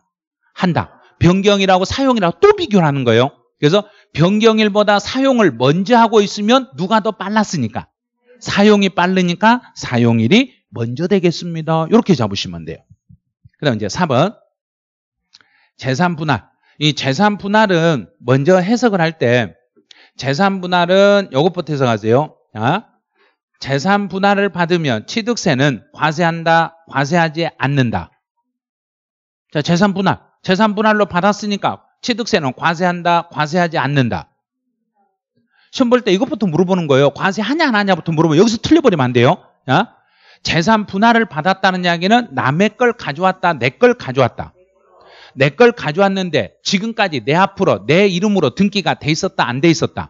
한다. 변경이라고 사용이라고 또 비교를 하는 거예요. 그래서 변경일보다 사용을 먼저 하고 있으면 누가 더 빨랐으니까? 사용이 빠르니까 사용일이 먼저 되겠습니다. 이렇게 잡으시면 돼요. 그 다음 이제 4번. 재산분할. 이 재산분할은 먼저 해석을 할 때 재산분할은 요것부터 해석하세요. 아? 재산분할을 받으면 취득세는 과세한다, 과세하지 않는다. 자, 재산분할. 재산분할로 받았으니까 취득세는 과세한다, 과세하지 않는다. 시험 볼 때 이것부터 물어보는 거예요. 과세하냐 안 하냐부터 물어보면 여기서 틀려버리면 안 돼요. 아? 재산분할을 받았다는 이야기는 남의 걸 가져왔다, 내 걸 가져왔다. 내 걸 가져왔는데 지금까지 내 앞으로 내 이름으로 등기가 돼 있었다, 안 돼 있었다.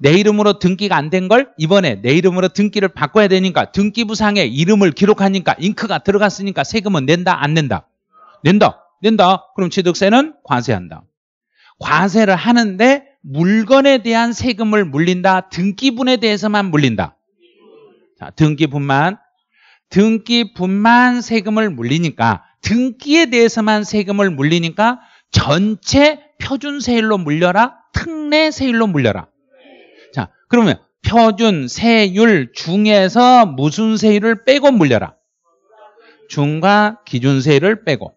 내 이름으로 등기가 안 된 걸 이번에 내 이름으로 등기를 바꿔야 되니까 등기부상에 이름을 기록하니까 잉크가 들어갔으니까 세금은 낸다, 안 낸다? 낸다, 낸다. 그럼 취득세는 과세한다. 과세를 하는데 물건에 대한 세금을 물린다, 등기분에 대해서만 물린다. 자, 등기분만 세금을 물리니까 등기에 대해서만 세금을 물리니까 전체 표준세율로 물려라, 특례세율로 물려라. 자, 그러면 표준세율 중에서 무슨 세율을 빼고 물려라? 중과 기준세율을 빼고.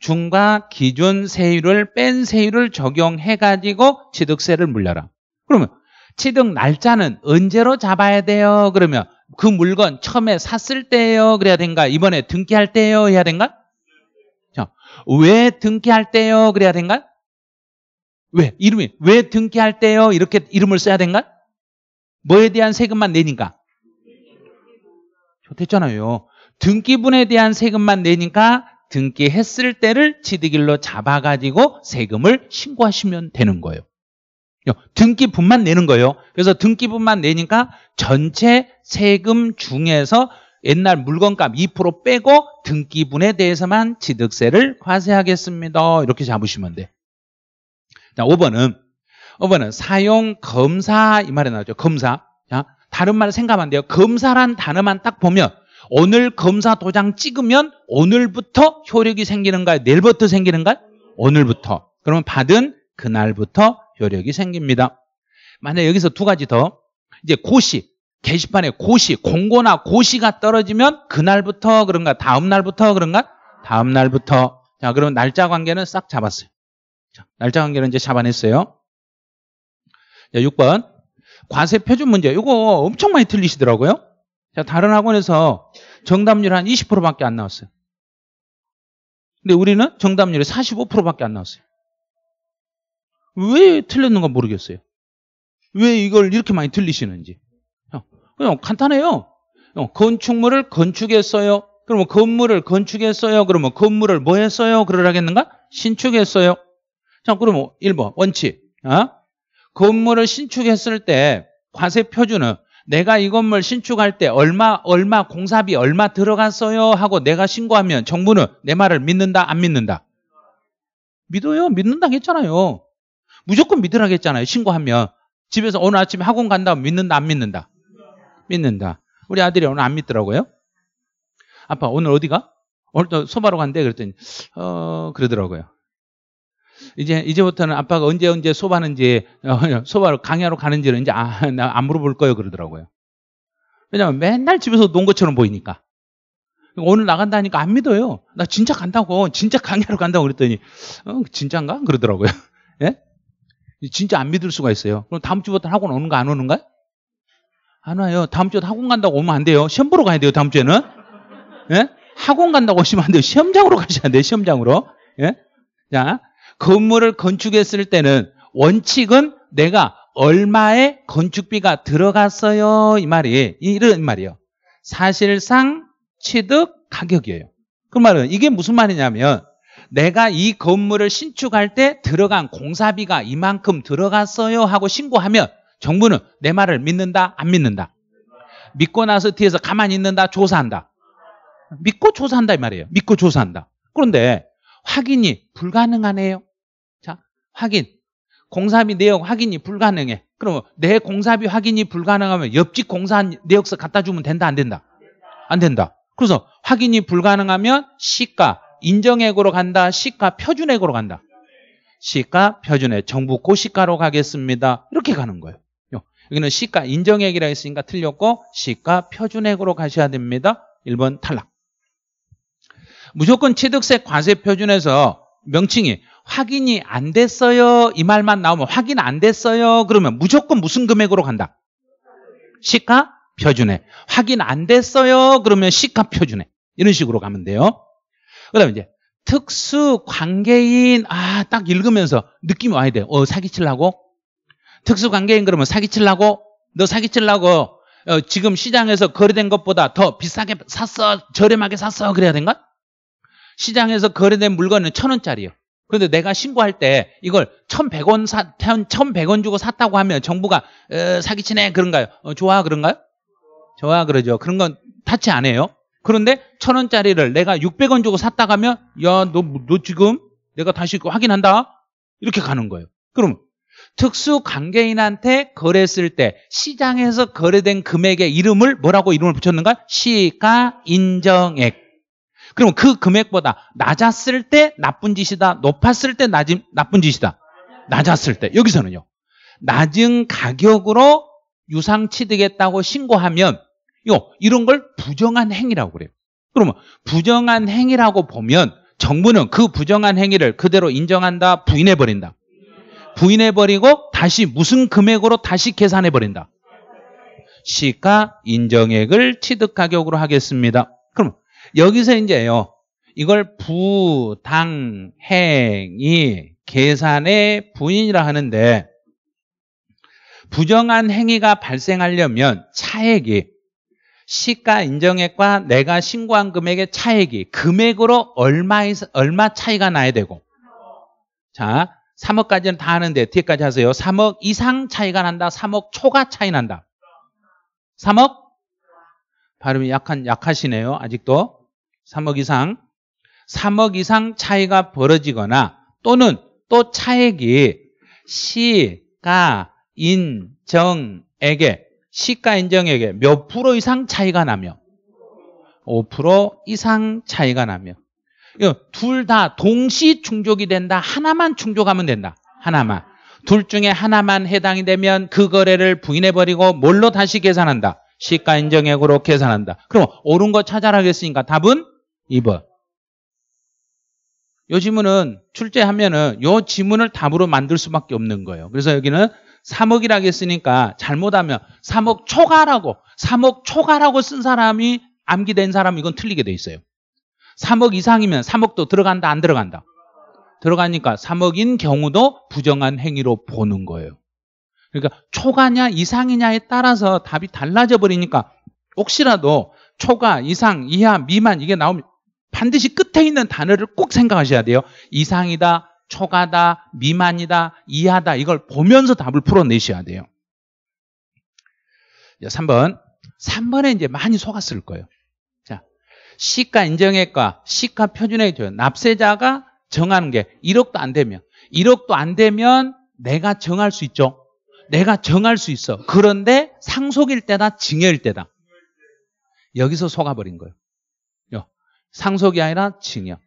중과 기준세율을 뺀 세율을 적용해가지고 취득세를 물려라. 그러면 취득 날짜는 언제로 잡아야 돼요? 그러면 그 물건 처음에 샀을 때예요? 그래야 된가? 이번에 등기할 때예요? 해야 된가? 자, 왜 등기할 때요? 그래야 된가? 왜? 이름이 왜 등기할 때요? 이렇게 이름을 써야 된가? 뭐에 대한 세금만 내니까? 됐잖아요. 등기분에 대한 세금만 내니까 등기했을 때를 취득일로 잡아가지고 세금을 신고하시면 되는 거예요. 등기분만 내는 거예요. 그래서 등기분만 내니까 전체 세금 중에서 옛날 물건값 2% 빼고 등기분에 대해서만 취득세를 과세하겠습니다. 이렇게 잡으시면 돼. 자, 5번은 사용검사 이 말이 나오죠. 검사. 자, 다른 말 생각 안 돼요. 검사란 단어만 딱 보면 오늘 검사 도장 찍으면 오늘부터 효력이 생기는가요? 내일부터 생기는가요? 오늘부터. 그러면 받은 그날부터 효력이 생깁니다. 만약에 여기서 두 가지 더, 이제 고시, 게시판에 고시, 공고나 고시가 떨어지면 그날부터 그런가? 다음 날부터 그런가? 다음 날부터. 자, 그럼 날짜 관계는 싹 잡았어요. 자, 날짜 관계는 이제 잡아냈어요. 자, 6번. 과세 표준 문제. 이거 엄청 많이 틀리시더라고요. 자, 다른 학원에서 정답률 한 20%밖에 안 나왔어요. 근데 우리는 정답률이 45%밖에 안 나왔어요. 왜 틀렸는가 모르겠어요. 왜 이걸 이렇게 많이 틀리시는지. 그냥 간단해요. 건축물을 건축에 써요. 그러면 건물을 건축에 써요. 그러면 건물을 뭐에 써요? 그러라겠는가? 신축에 써요. 자, 그러면 1번 원칙. 건물을 신축했을 때 과세 표준은 내가 이 건물 신축할 때 얼마 공사비 얼마 들어갔어요 하고 내가 신고하면 정부는 내 말을 믿는다, 안 믿는다? 믿어요. 믿는다고 했잖아요. 무조건 믿으라고 했잖아요. 신고하면. 집에서 오늘 아침에 학원 간다면 믿는다, 안 믿는다? 믿는다. 우리 아들이 오늘 안 믿더라고요. 아빠 오늘 어디 가? 오늘 또 소바로 간대. 그랬더니 그러더라고요. 이제부터는 아빠가 언제 소바는지, 소바로 강야로 가는지는 이제 나 안 물어볼 거예요. 그러더라고요. 왜냐면 맨날 집에서 논 것처럼 보이니까. 오늘 나간다니까 안 믿어요. 나 진짜 간다고, 진짜 강야로 간다고 그랬더니 진짜인가? 그러더라고요. 예? 진짜 안 믿을 수가 있어요. 그럼 다음 주부터 학원 오는가 안 오는가? 안 와요. 다음 주에 학원 간다고 오면 안 돼요. 시험 보러 가야 돼요. 다음 주에는. 예? 학원 간다고 오시면 안 돼요. 시험장으로 가셔야 돼요. 시험장으로. 예? 자, 건물을 건축했을 때는 원칙은 내가 얼마의 건축비가 들어갔어요. 이 말이 이런 말이에요. 사실상 취득 가격이에요. 그 말은 이게 무슨 말이냐면 내가 이 건물을 신축할 때 들어간 공사비가 이만큼 들어갔어요 하고 신고하면 정부는 내 말을 믿는다, 안 믿는다? 믿고 나서 뒤에서 가만히 있는다, 조사한다? 믿고 조사한다 이 말이에요. 믿고 조사한다. 그런데 확인이 불가능하네요. 자, 확인. 공사비 내역 확인이 불가능해. 그러면 내 공사비 확인이 불가능하면 옆집 공사한 내역서 갖다 주면 된다, 안 된다? 안 된다. 그래서 확인이 불가능하면 시가 인정액으로 간다, 시가 표준액으로 간다? 시가 표준액, 정부 고시가로 가겠습니다. 이렇게 가는 거예요. 여기는 시가 인정액이라 했으니까 틀렸고 시가 표준액으로 가셔야 됩니다. 1번 탈락. 무조건 취득세 과세 표준에서 명칭이 확인이 안 됐어요 이 말만 나오면 확인 안 됐어요 그러면 무조건 무슨 금액으로 간다? 시가 표준액. 확인 안 됐어요 그러면 시가 표준액. 이런 식으로 가면 돼요. 그 다음에 이제 특수 관계인, 아, 딱 읽으면서 느낌이 와야 돼. 사기치려고? 특수 관계인 그러면 사기치려고? 너 사기치려고 지금 시장에서 거래된 것보다 더 비싸게 샀어, 저렴하게 샀어 그래야 된가? 시장에서 거래된 물건은 1,000원짜리요. 그런데 내가 신고할 때 이걸 1,100원 주고 샀다고 하면 정부가 사기치네 그런가요? 좋아 그런가요? 좋아 그러죠. 그런 건 타치 안 해요. 그런데 1,000원짜리를 내가 600원 주고 샀다고 하면 야, 너 지금 내가 다시 확인한다? 이렇게 가는 거예요. 그럼 특수관계인한테 거래했을 때 시장에서 거래된 금액의 이름을 뭐라고 이름을 붙였는가? 시가인정액. 그럼 그 금액보다 낮았을 때 나쁜 짓이다, 높았을 때 나쁜 짓이다. 낮았을 때. 여기서는요, 낮은 가격으로 유상취득했다고 신고하면 이런 걸 부정한 행위라고 그래요. 그러면 부정한 행위라고 보면 정부는 그 부정한 행위를 그대로 인정한다, 부인해버린다. 부인해버리고 다시 무슨 금액으로 다시 계산해버린다. 시가인정액을 취득가격으로 하겠습니다. 그럼 여기서 이제요, 이걸 부당행위 계산의 부인이라 하는데, 부정한 행위가 발생하려면 차액이 시가인정액과 내가 신고한 금액의 차액이 금액으로 얼마 차이가 나야 되고, 자, 3억까지는 다 하는데 뒤에까지 하세요. 3억 이상 차이가 난다, 3억 초과 차이 난다. 3억? 발음이 약하시네요. 아직도. 3억 이상. 3억 이상 차이가 벌어지거나 또는 또 차액이 시가인정액에 몇 프로 이상 차이가 나며 5% 이상 차이가 나며 둘 다 동시 충족이 된다. 하나만 충족하면 된다. 하나만. 둘 중에 하나만 해당이 되면 그 거래를 부인해버리고 뭘로 다시 계산한다? 시가인정액으로 계산한다. 그럼 옳은 거 찾아라겠으니까 답은 2번. 이 지문은 출제하면은 이 지문을 답으로 만들 수밖에 없는 거예요. 그래서 여기는 3억이라고 했으니까 잘못하면 3억 초과라고, 3억 초과라고 쓴 사람이 암기된 사람 이건 틀리게 돼 있어요. 3억 이상이면 3억도 들어간다, 안 들어간다? 들어가니까 3억인 경우도 부정한 행위로 보는 거예요. 그러니까 초과냐 이상이냐에 따라서 답이 달라져 버리니까 혹시라도 초과, 이상, 이하, 미만 이게 나오면 반드시 끝에 있는 단어를 꼭 생각하셔야 돼요. 이상이다, 초과다, 미만이다, 이하다 이걸 보면서 답을 풀어내셔야 돼요. 3번. 3번에 이제 많이 속았을 거예요. 자, 시가인정액과 시가표준액이 줘요. 납세자가 정하는 게 1억도 안 되면 1억도 안 되면 내가 정할 수 있죠. 내가 정할 수 있어. 그런데 상속일 때다, 증여일 때다. 여기서 속아버린 거예요. 상속이 아니라 증여.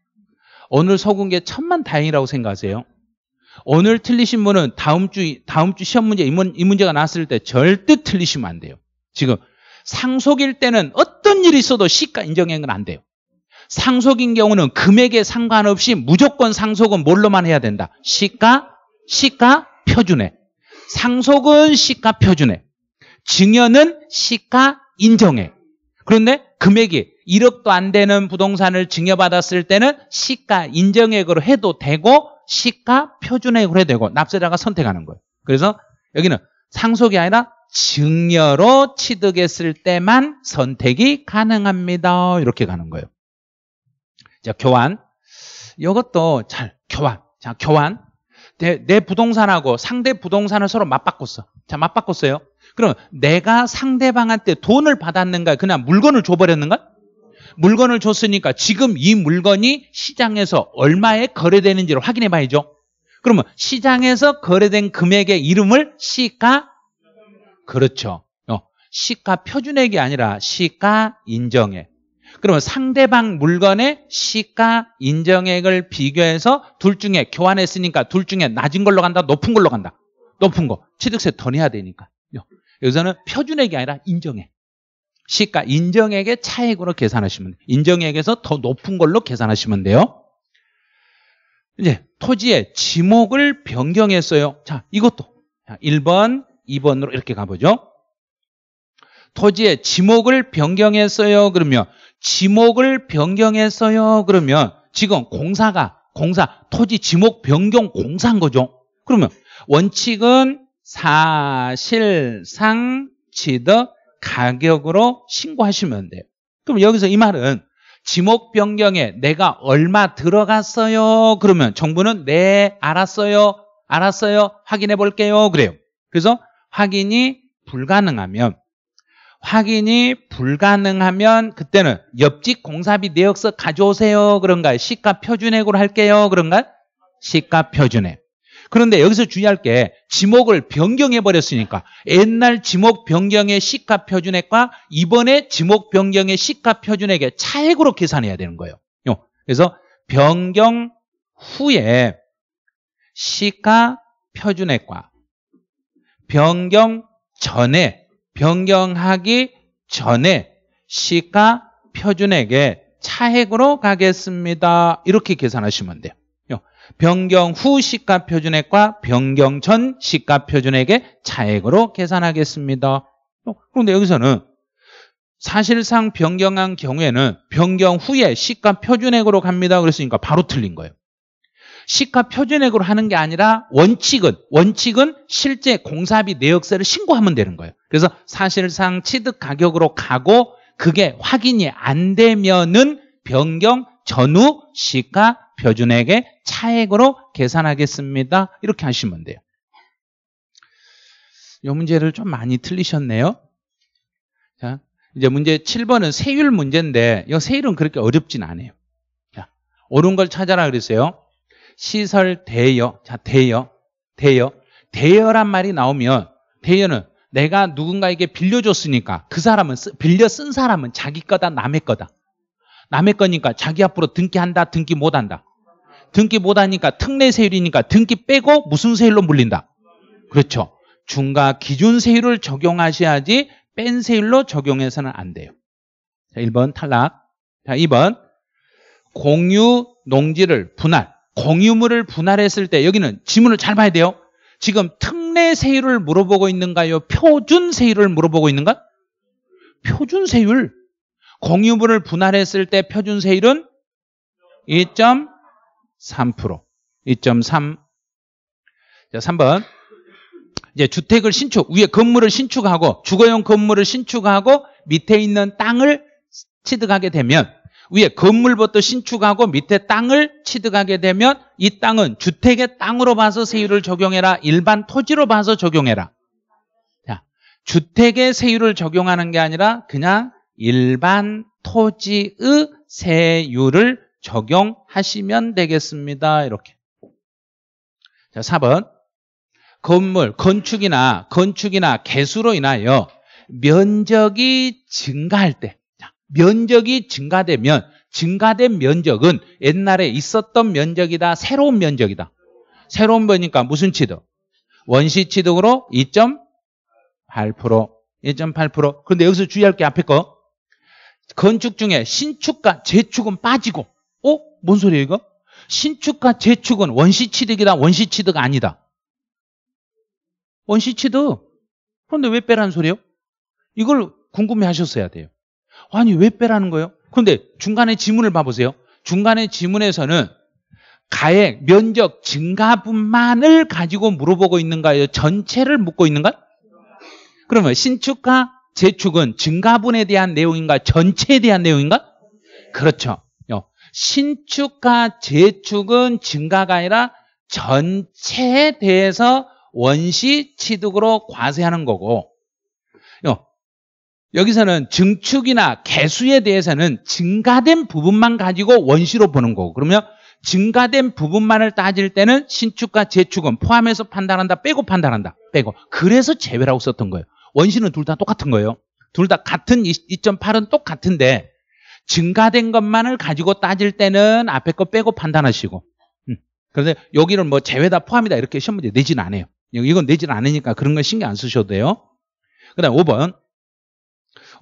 오늘 속은 게 천만다행이라고 생각하세요. 오늘 틀리신 분은 다음 주 시험 문제 이 문제가 나왔을 때 절대 틀리시면 안 돼요. 지금 상속일 때는 어떤 일이 있어도 시가인정액은 안 돼요. 상속인 경우는 금액에 상관없이 무조건 상속은 뭘로만 해야 된다. 시가표준액. 상속은 시가표준액, 증여는 시가인정액. 그런데 금액이 1억도 안 되는 부동산을 증여받았을 때는 시가인정액으로 해도 되고 시가표준액으로 해도 되고 납세자가 선택하는 거예요. 그래서 여기는 상속이 아니라 증여로 취득했을 때만 선택이 가능합니다. 이렇게 가는 거예요. 자, 교환. 이것도 잘 교환. 자, 교환. 내 부동산하고 상대 부동산을 서로 맞바꿨어. 자, 맞바꿨어요. 그럼 내가 상대방한테 돈을 받았는가? 그냥 물건을 줘버렸는가? 물건을 줬으니까 지금 이 물건이 시장에서 얼마에 거래되는지를 확인해 봐야죠. 그러면 시장에서 거래된 금액의 이름을 시가? 그렇죠. 시가 표준액이 아니라 시가인정액. 그러면 상대방 물건의 시가인정액을 비교해서 둘 중에 교환했으니까 둘 중에 낮은 걸로 간다, 높은 걸로 간다. 높은 거 취득세 더 내야 되니까. 여기서는 표준액이 아니라 인정액. 시가인정액의 차액으로 계산하시면 돼요. 인정액에서 더 높은 걸로 계산하시면 돼요. 이제 토지의 지목을 변경했어요. 자, 이것도 1번, 2번으로 이렇게 가보죠. 토지의 지목을 변경했어요. 그러면 지목을 변경했어요. 그러면 지금 토지 지목 변경 공사인 거죠. 그러면 원칙은 사실상 취득 가격으로 신고하시면 돼요. 그럼 여기서 이 말은 지목 변경에 내가 얼마 들어갔어요? 그러면 정부는 네, 알았어요. 확인해 볼게요. 그래요. 그래서 확인이 불가능하면 그때는 옆집 공사비 내역서 가져오세요. 그런가요? 시가 표준액으로 할게요. 그런가요? 시가 표준액. 그런데 여기서 주의할 게 지목을 변경해버렸으니까 옛날 지목 변경의 시가 표준액과 이번에 지목 변경의 시가 표준액의 차액으로 계산해야 되는 거예요. 그래서 변경 후에 시가 표준액과 변경하기 전에 시가 표준액의 차액으로 가겠습니다. 이렇게 계산하시면 돼요. 변경 후 시가 표준액과 변경 전 시가 표준액의 차액으로 계산하겠습니다. 그런데 여기서는 사실상 변경한 경우에는 변경 후에 시가 표준액으로 갑니다. 그랬으니까 바로 틀린 거예요. 시가 표준액으로 하는 게 아니라 원칙은 실제 공사비 내역서를 신고하면 되는 거예요. 그래서 사실상 취득 가격으로 가고 그게 확인이 안 되면은 변경 전후 시가 표준액의 차액으로 계산하겠습니다. 이렇게 하시면 돼요. 이 문제를 좀 많이 틀리셨네요. 자, 이제 문제 7번은 세율 문제인데 이 세율은 그렇게 어렵진 않아요. 자, 옳은 걸 찾아라 그랬어요. 시설 대여. 자, 대여. 대여란 말이 나오면 대여는 내가 누군가에게 빌려줬으니까 그 사람은 빌려 쓴 사람은 자기 거다 남의 거다. 남의 거니까 자기 앞으로 등기한다, 등기 못한다. 등기 못하니까 특례 세율이니까 등기 빼고 무슨 세율로 물린다? 그렇죠. 중과 기준 세율을 적용하셔야지 뺀 세율로 적용해서는 안 돼요. 자, 1번 탈락. 자, 2번 공유 농지를 분할. 공유물을 분할했을 때 여기는 지문을 잘 봐야 돼요. 지금 특례 세율을 물어보고 있는가요? 표준 세율을 물어보고 있는가? 표준 세율. 공유물을 분할했을 때 표준 세율은 2.3%. 2.3. 자, 3번. 이제 주택을 신축, 위에 건물을 신축하고 주거용 건물을 신축하고 밑에 있는 땅을 취득하게 되면 위에 건물부터 신축하고 밑에 땅을 취득하게 되면 이 땅은 주택의 땅으로 봐서 세율을 적용해라. 일반 토지로 봐서 적용해라. 자, 주택의 세율을 적용하는 게 아니라 그냥 일반 토지의 세율을 적용하시면 되겠습니다. 이렇게. 자, 4번. 건물, 건축이나 개수로 인하여 면적이 증가할 때. 자, 면적이 증가되면 증가된 면적은 옛날에 있었던 면적이다, 새로운 면적이다. 새로운 거니까 무슨 취득? 원시 취득으로 2.8%. 그런데 여기서 주의할 게 앞에 거. 건축 중에 신축과 재축은 빠지고 뭔 소리예요 이거? 신축과 재축은 원시취득이다 원시취득 아니다? 원시취득. 그런데 왜 빼라는 소리예요? 이걸 궁금해 하셨어야 돼요. 아니 왜 빼라는 거예요? 그런데 중간에 지문을 봐보세요. 중간에 지문에서는 가액, 면적, 증가분만을 가지고 물어보고 있는가요? 전체를 묻고 있는가요? 그러면 신축과 재축은 증가분에 대한 내용인가? 전체에 대한 내용인가? 그렇죠. 신축과 재축은 증가가 아니라 전체에 대해서 원시 취득으로 과세하는 거고 여기서는 증축이나 개수에 대해서는 증가된 부분만 가지고 원시로 보는 거고 그러면 증가된 부분만을 따질 때는 신축과 재축은 포함해서 판단한다, 빼고 판단한다, 빼고. 그래서 제외라고 썼던 거예요. 원시는 둘 다 똑같은 거예요. 둘 다 같은 2.8은 똑같은데 증가된 것만을 가지고 따질 때는 앞에 거 빼고 판단하시고 그런데 여기는 뭐 제외다 포함이다 이렇게 시험 문제 내진 않아요. 이건 내진 않으니까 그런 건 신경 안 쓰셔도 돼요. 그 다음 5번.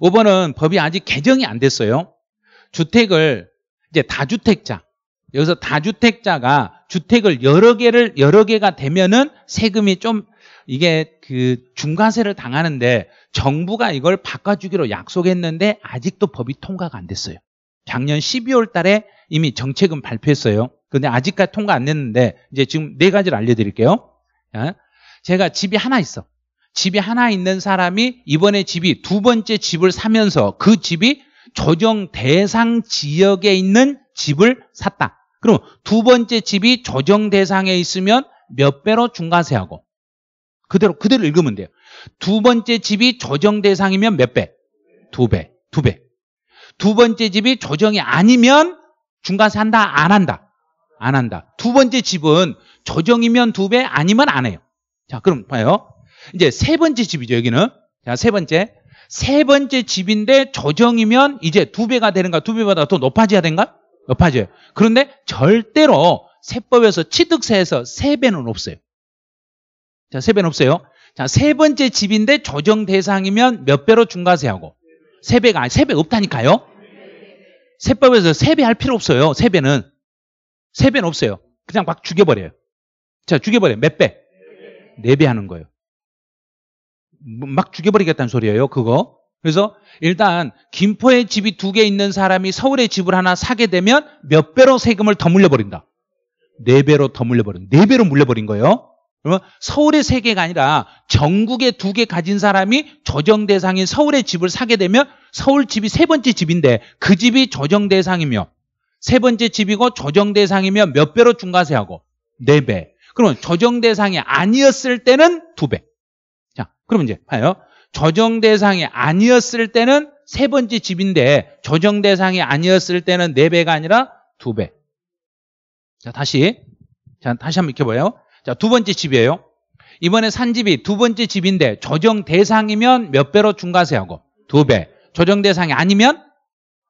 5번은 법이 아직 개정이 안 됐어요. 주택을 이제 다주택자 여기서 다주택자가 주택을 여러 개가 되면은 세금이 좀 이게 그 중과세를 당하는데 정부가 이걸 바꿔주기로 약속했는데 아직도 법이 통과가 안 됐어요. 작년 12월 달에 이미 정책은 발표했어요. 근데 아직까지 통과 안 됐는데 이제 지금 4가지를 알려드릴게요. 제가 집이 하나 있어. 집이 하나 있는 사람이 이번에 집이 2번째 집을 사면서 그 집이 조정 대상 지역에 있는 집을 샀다. 그럼 2번째 집이 조정 대상에 있으면 몇 배로 중과세하고 그대로 읽으면 돼요. 2번째 집이 조정 대상이면 몇 배? 2배. 2번째 집이 조정이 아니면 중과세 한다? 안 한다? 안 한다. 2번째 집은 조정이면 2배 아니면 안 해요. 자, 그럼 봐요. 이제 3번째 집이죠, 여기는. 자, 3번째 집인데 조정이면 이제 2배가 되는가? 2배보다 더 높아져야 되는가? 높아져요. 그런데 절대로 세법에서 취득세에서 3배는 없어요. 자, 3배는 없어요. 자, 3번째 집인데 조정 대상이면 몇 배로 중과세하고? 3배가 아니, 3배 없다니까요? 세법에서 3배 할 필요 없어요. 3배는 없어요. 그냥 막 죽여버려요. 자, 죽여버려요. 몇 배? 4배 하는 거예요. 막 죽여버리겠다는 소리예요, 그거. 그래서 일단 김포에 집이 2개 있는 사람이 서울에 집을 하나 사게 되면 몇 배로 세금을 더 물려버린다? 4배로 더 물려버린, 4배로 물려버린 거예요. 그러면 서울에 3개가 아니라 전국에 2개 가진 사람이 조정 대상인 서울에 집을 사게 되면 서울 집이 3번째 집인데 그 집이 조정 대상이며 3번째 집이고 조정 대상이면 몇 배로 중과세하고? 4배. 그러면 조정 대상이 아니었을 때는 2배. 자, 그럼 이제 봐요. 조정 대상이 아니었을 때는 3번째 집인데 조정 대상이 아니었을 때는 4배가 아니라 2배. 자, 다시 한번 익혀봐요. 자, 2번째 집이에요. 이번에 산 집이 2번째 집인데 조정 대상이면 몇 배로 중과세하고? 2배. 조정 대상이 아니면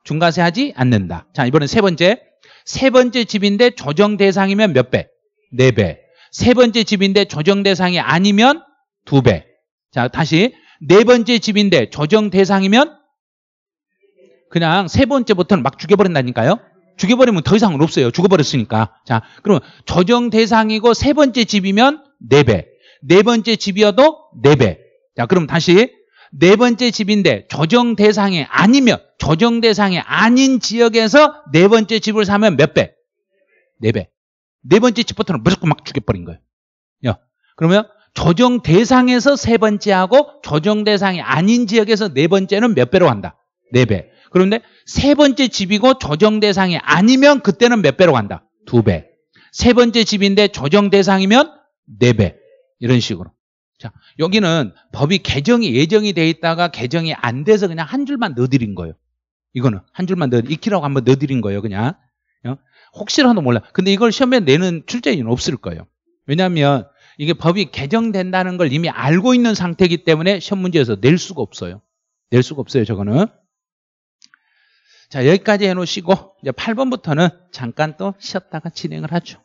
중과세하지 않는다. 자, 이번엔 3번째 집인데 조정 대상이면 몇 배? 4배. 3번째 집인데 조정 대상이 아니면 2배. 자, 다시 4번째 집인데 조정 대상이면 그냥 3번째부터는 막 죽여버린다니까요. 죽여버리면 더 이상은 없어요. 죽어버렸으니까. 자, 그러면 조정 대상이고 3번째 집이면 4배. 4번째 집이어도 4배. 자, 그럼 다시 4번째 집인데 조정 대상이 아니면 조정 대상이 아닌 지역에서 4번째 집을 사면 몇 배? 4배. 4번째 집부터는 무조건 막 죽여버린 거예요. 그러면 조정 대상에서 3번째하고 조정 대상이 아닌 지역에서 4번째는 몇 배로 한다? 4배. 그런데 3번째 집이고 조정 대상이 아니면 그때는 몇 배로 간다? 2배. 3번째 집인데 조정 대상이면 4배. 이런 식으로. 자, 여기는 법이 개정이 예정이 돼 있다가 개정이 안 돼서 그냥 한 줄만 넣어드린 거예요. 이거는 한 줄만 익히라고 한번 넣어드린 거예요, 그냥. 혹시라도 몰라. 근데 이걸 시험에 내는 출제인은 없을 거예요. 왜냐하면 이게 법이 개정된다는 걸 이미 알고 있는 상태이기 때문에 시험 문제에서 낼 수가 없어요. 낼 수가 없어요, 저거는. 자, 여기까지 해놓으시고 이제 8번부터는 잠깐 또 쉬었다가 진행을 하죠.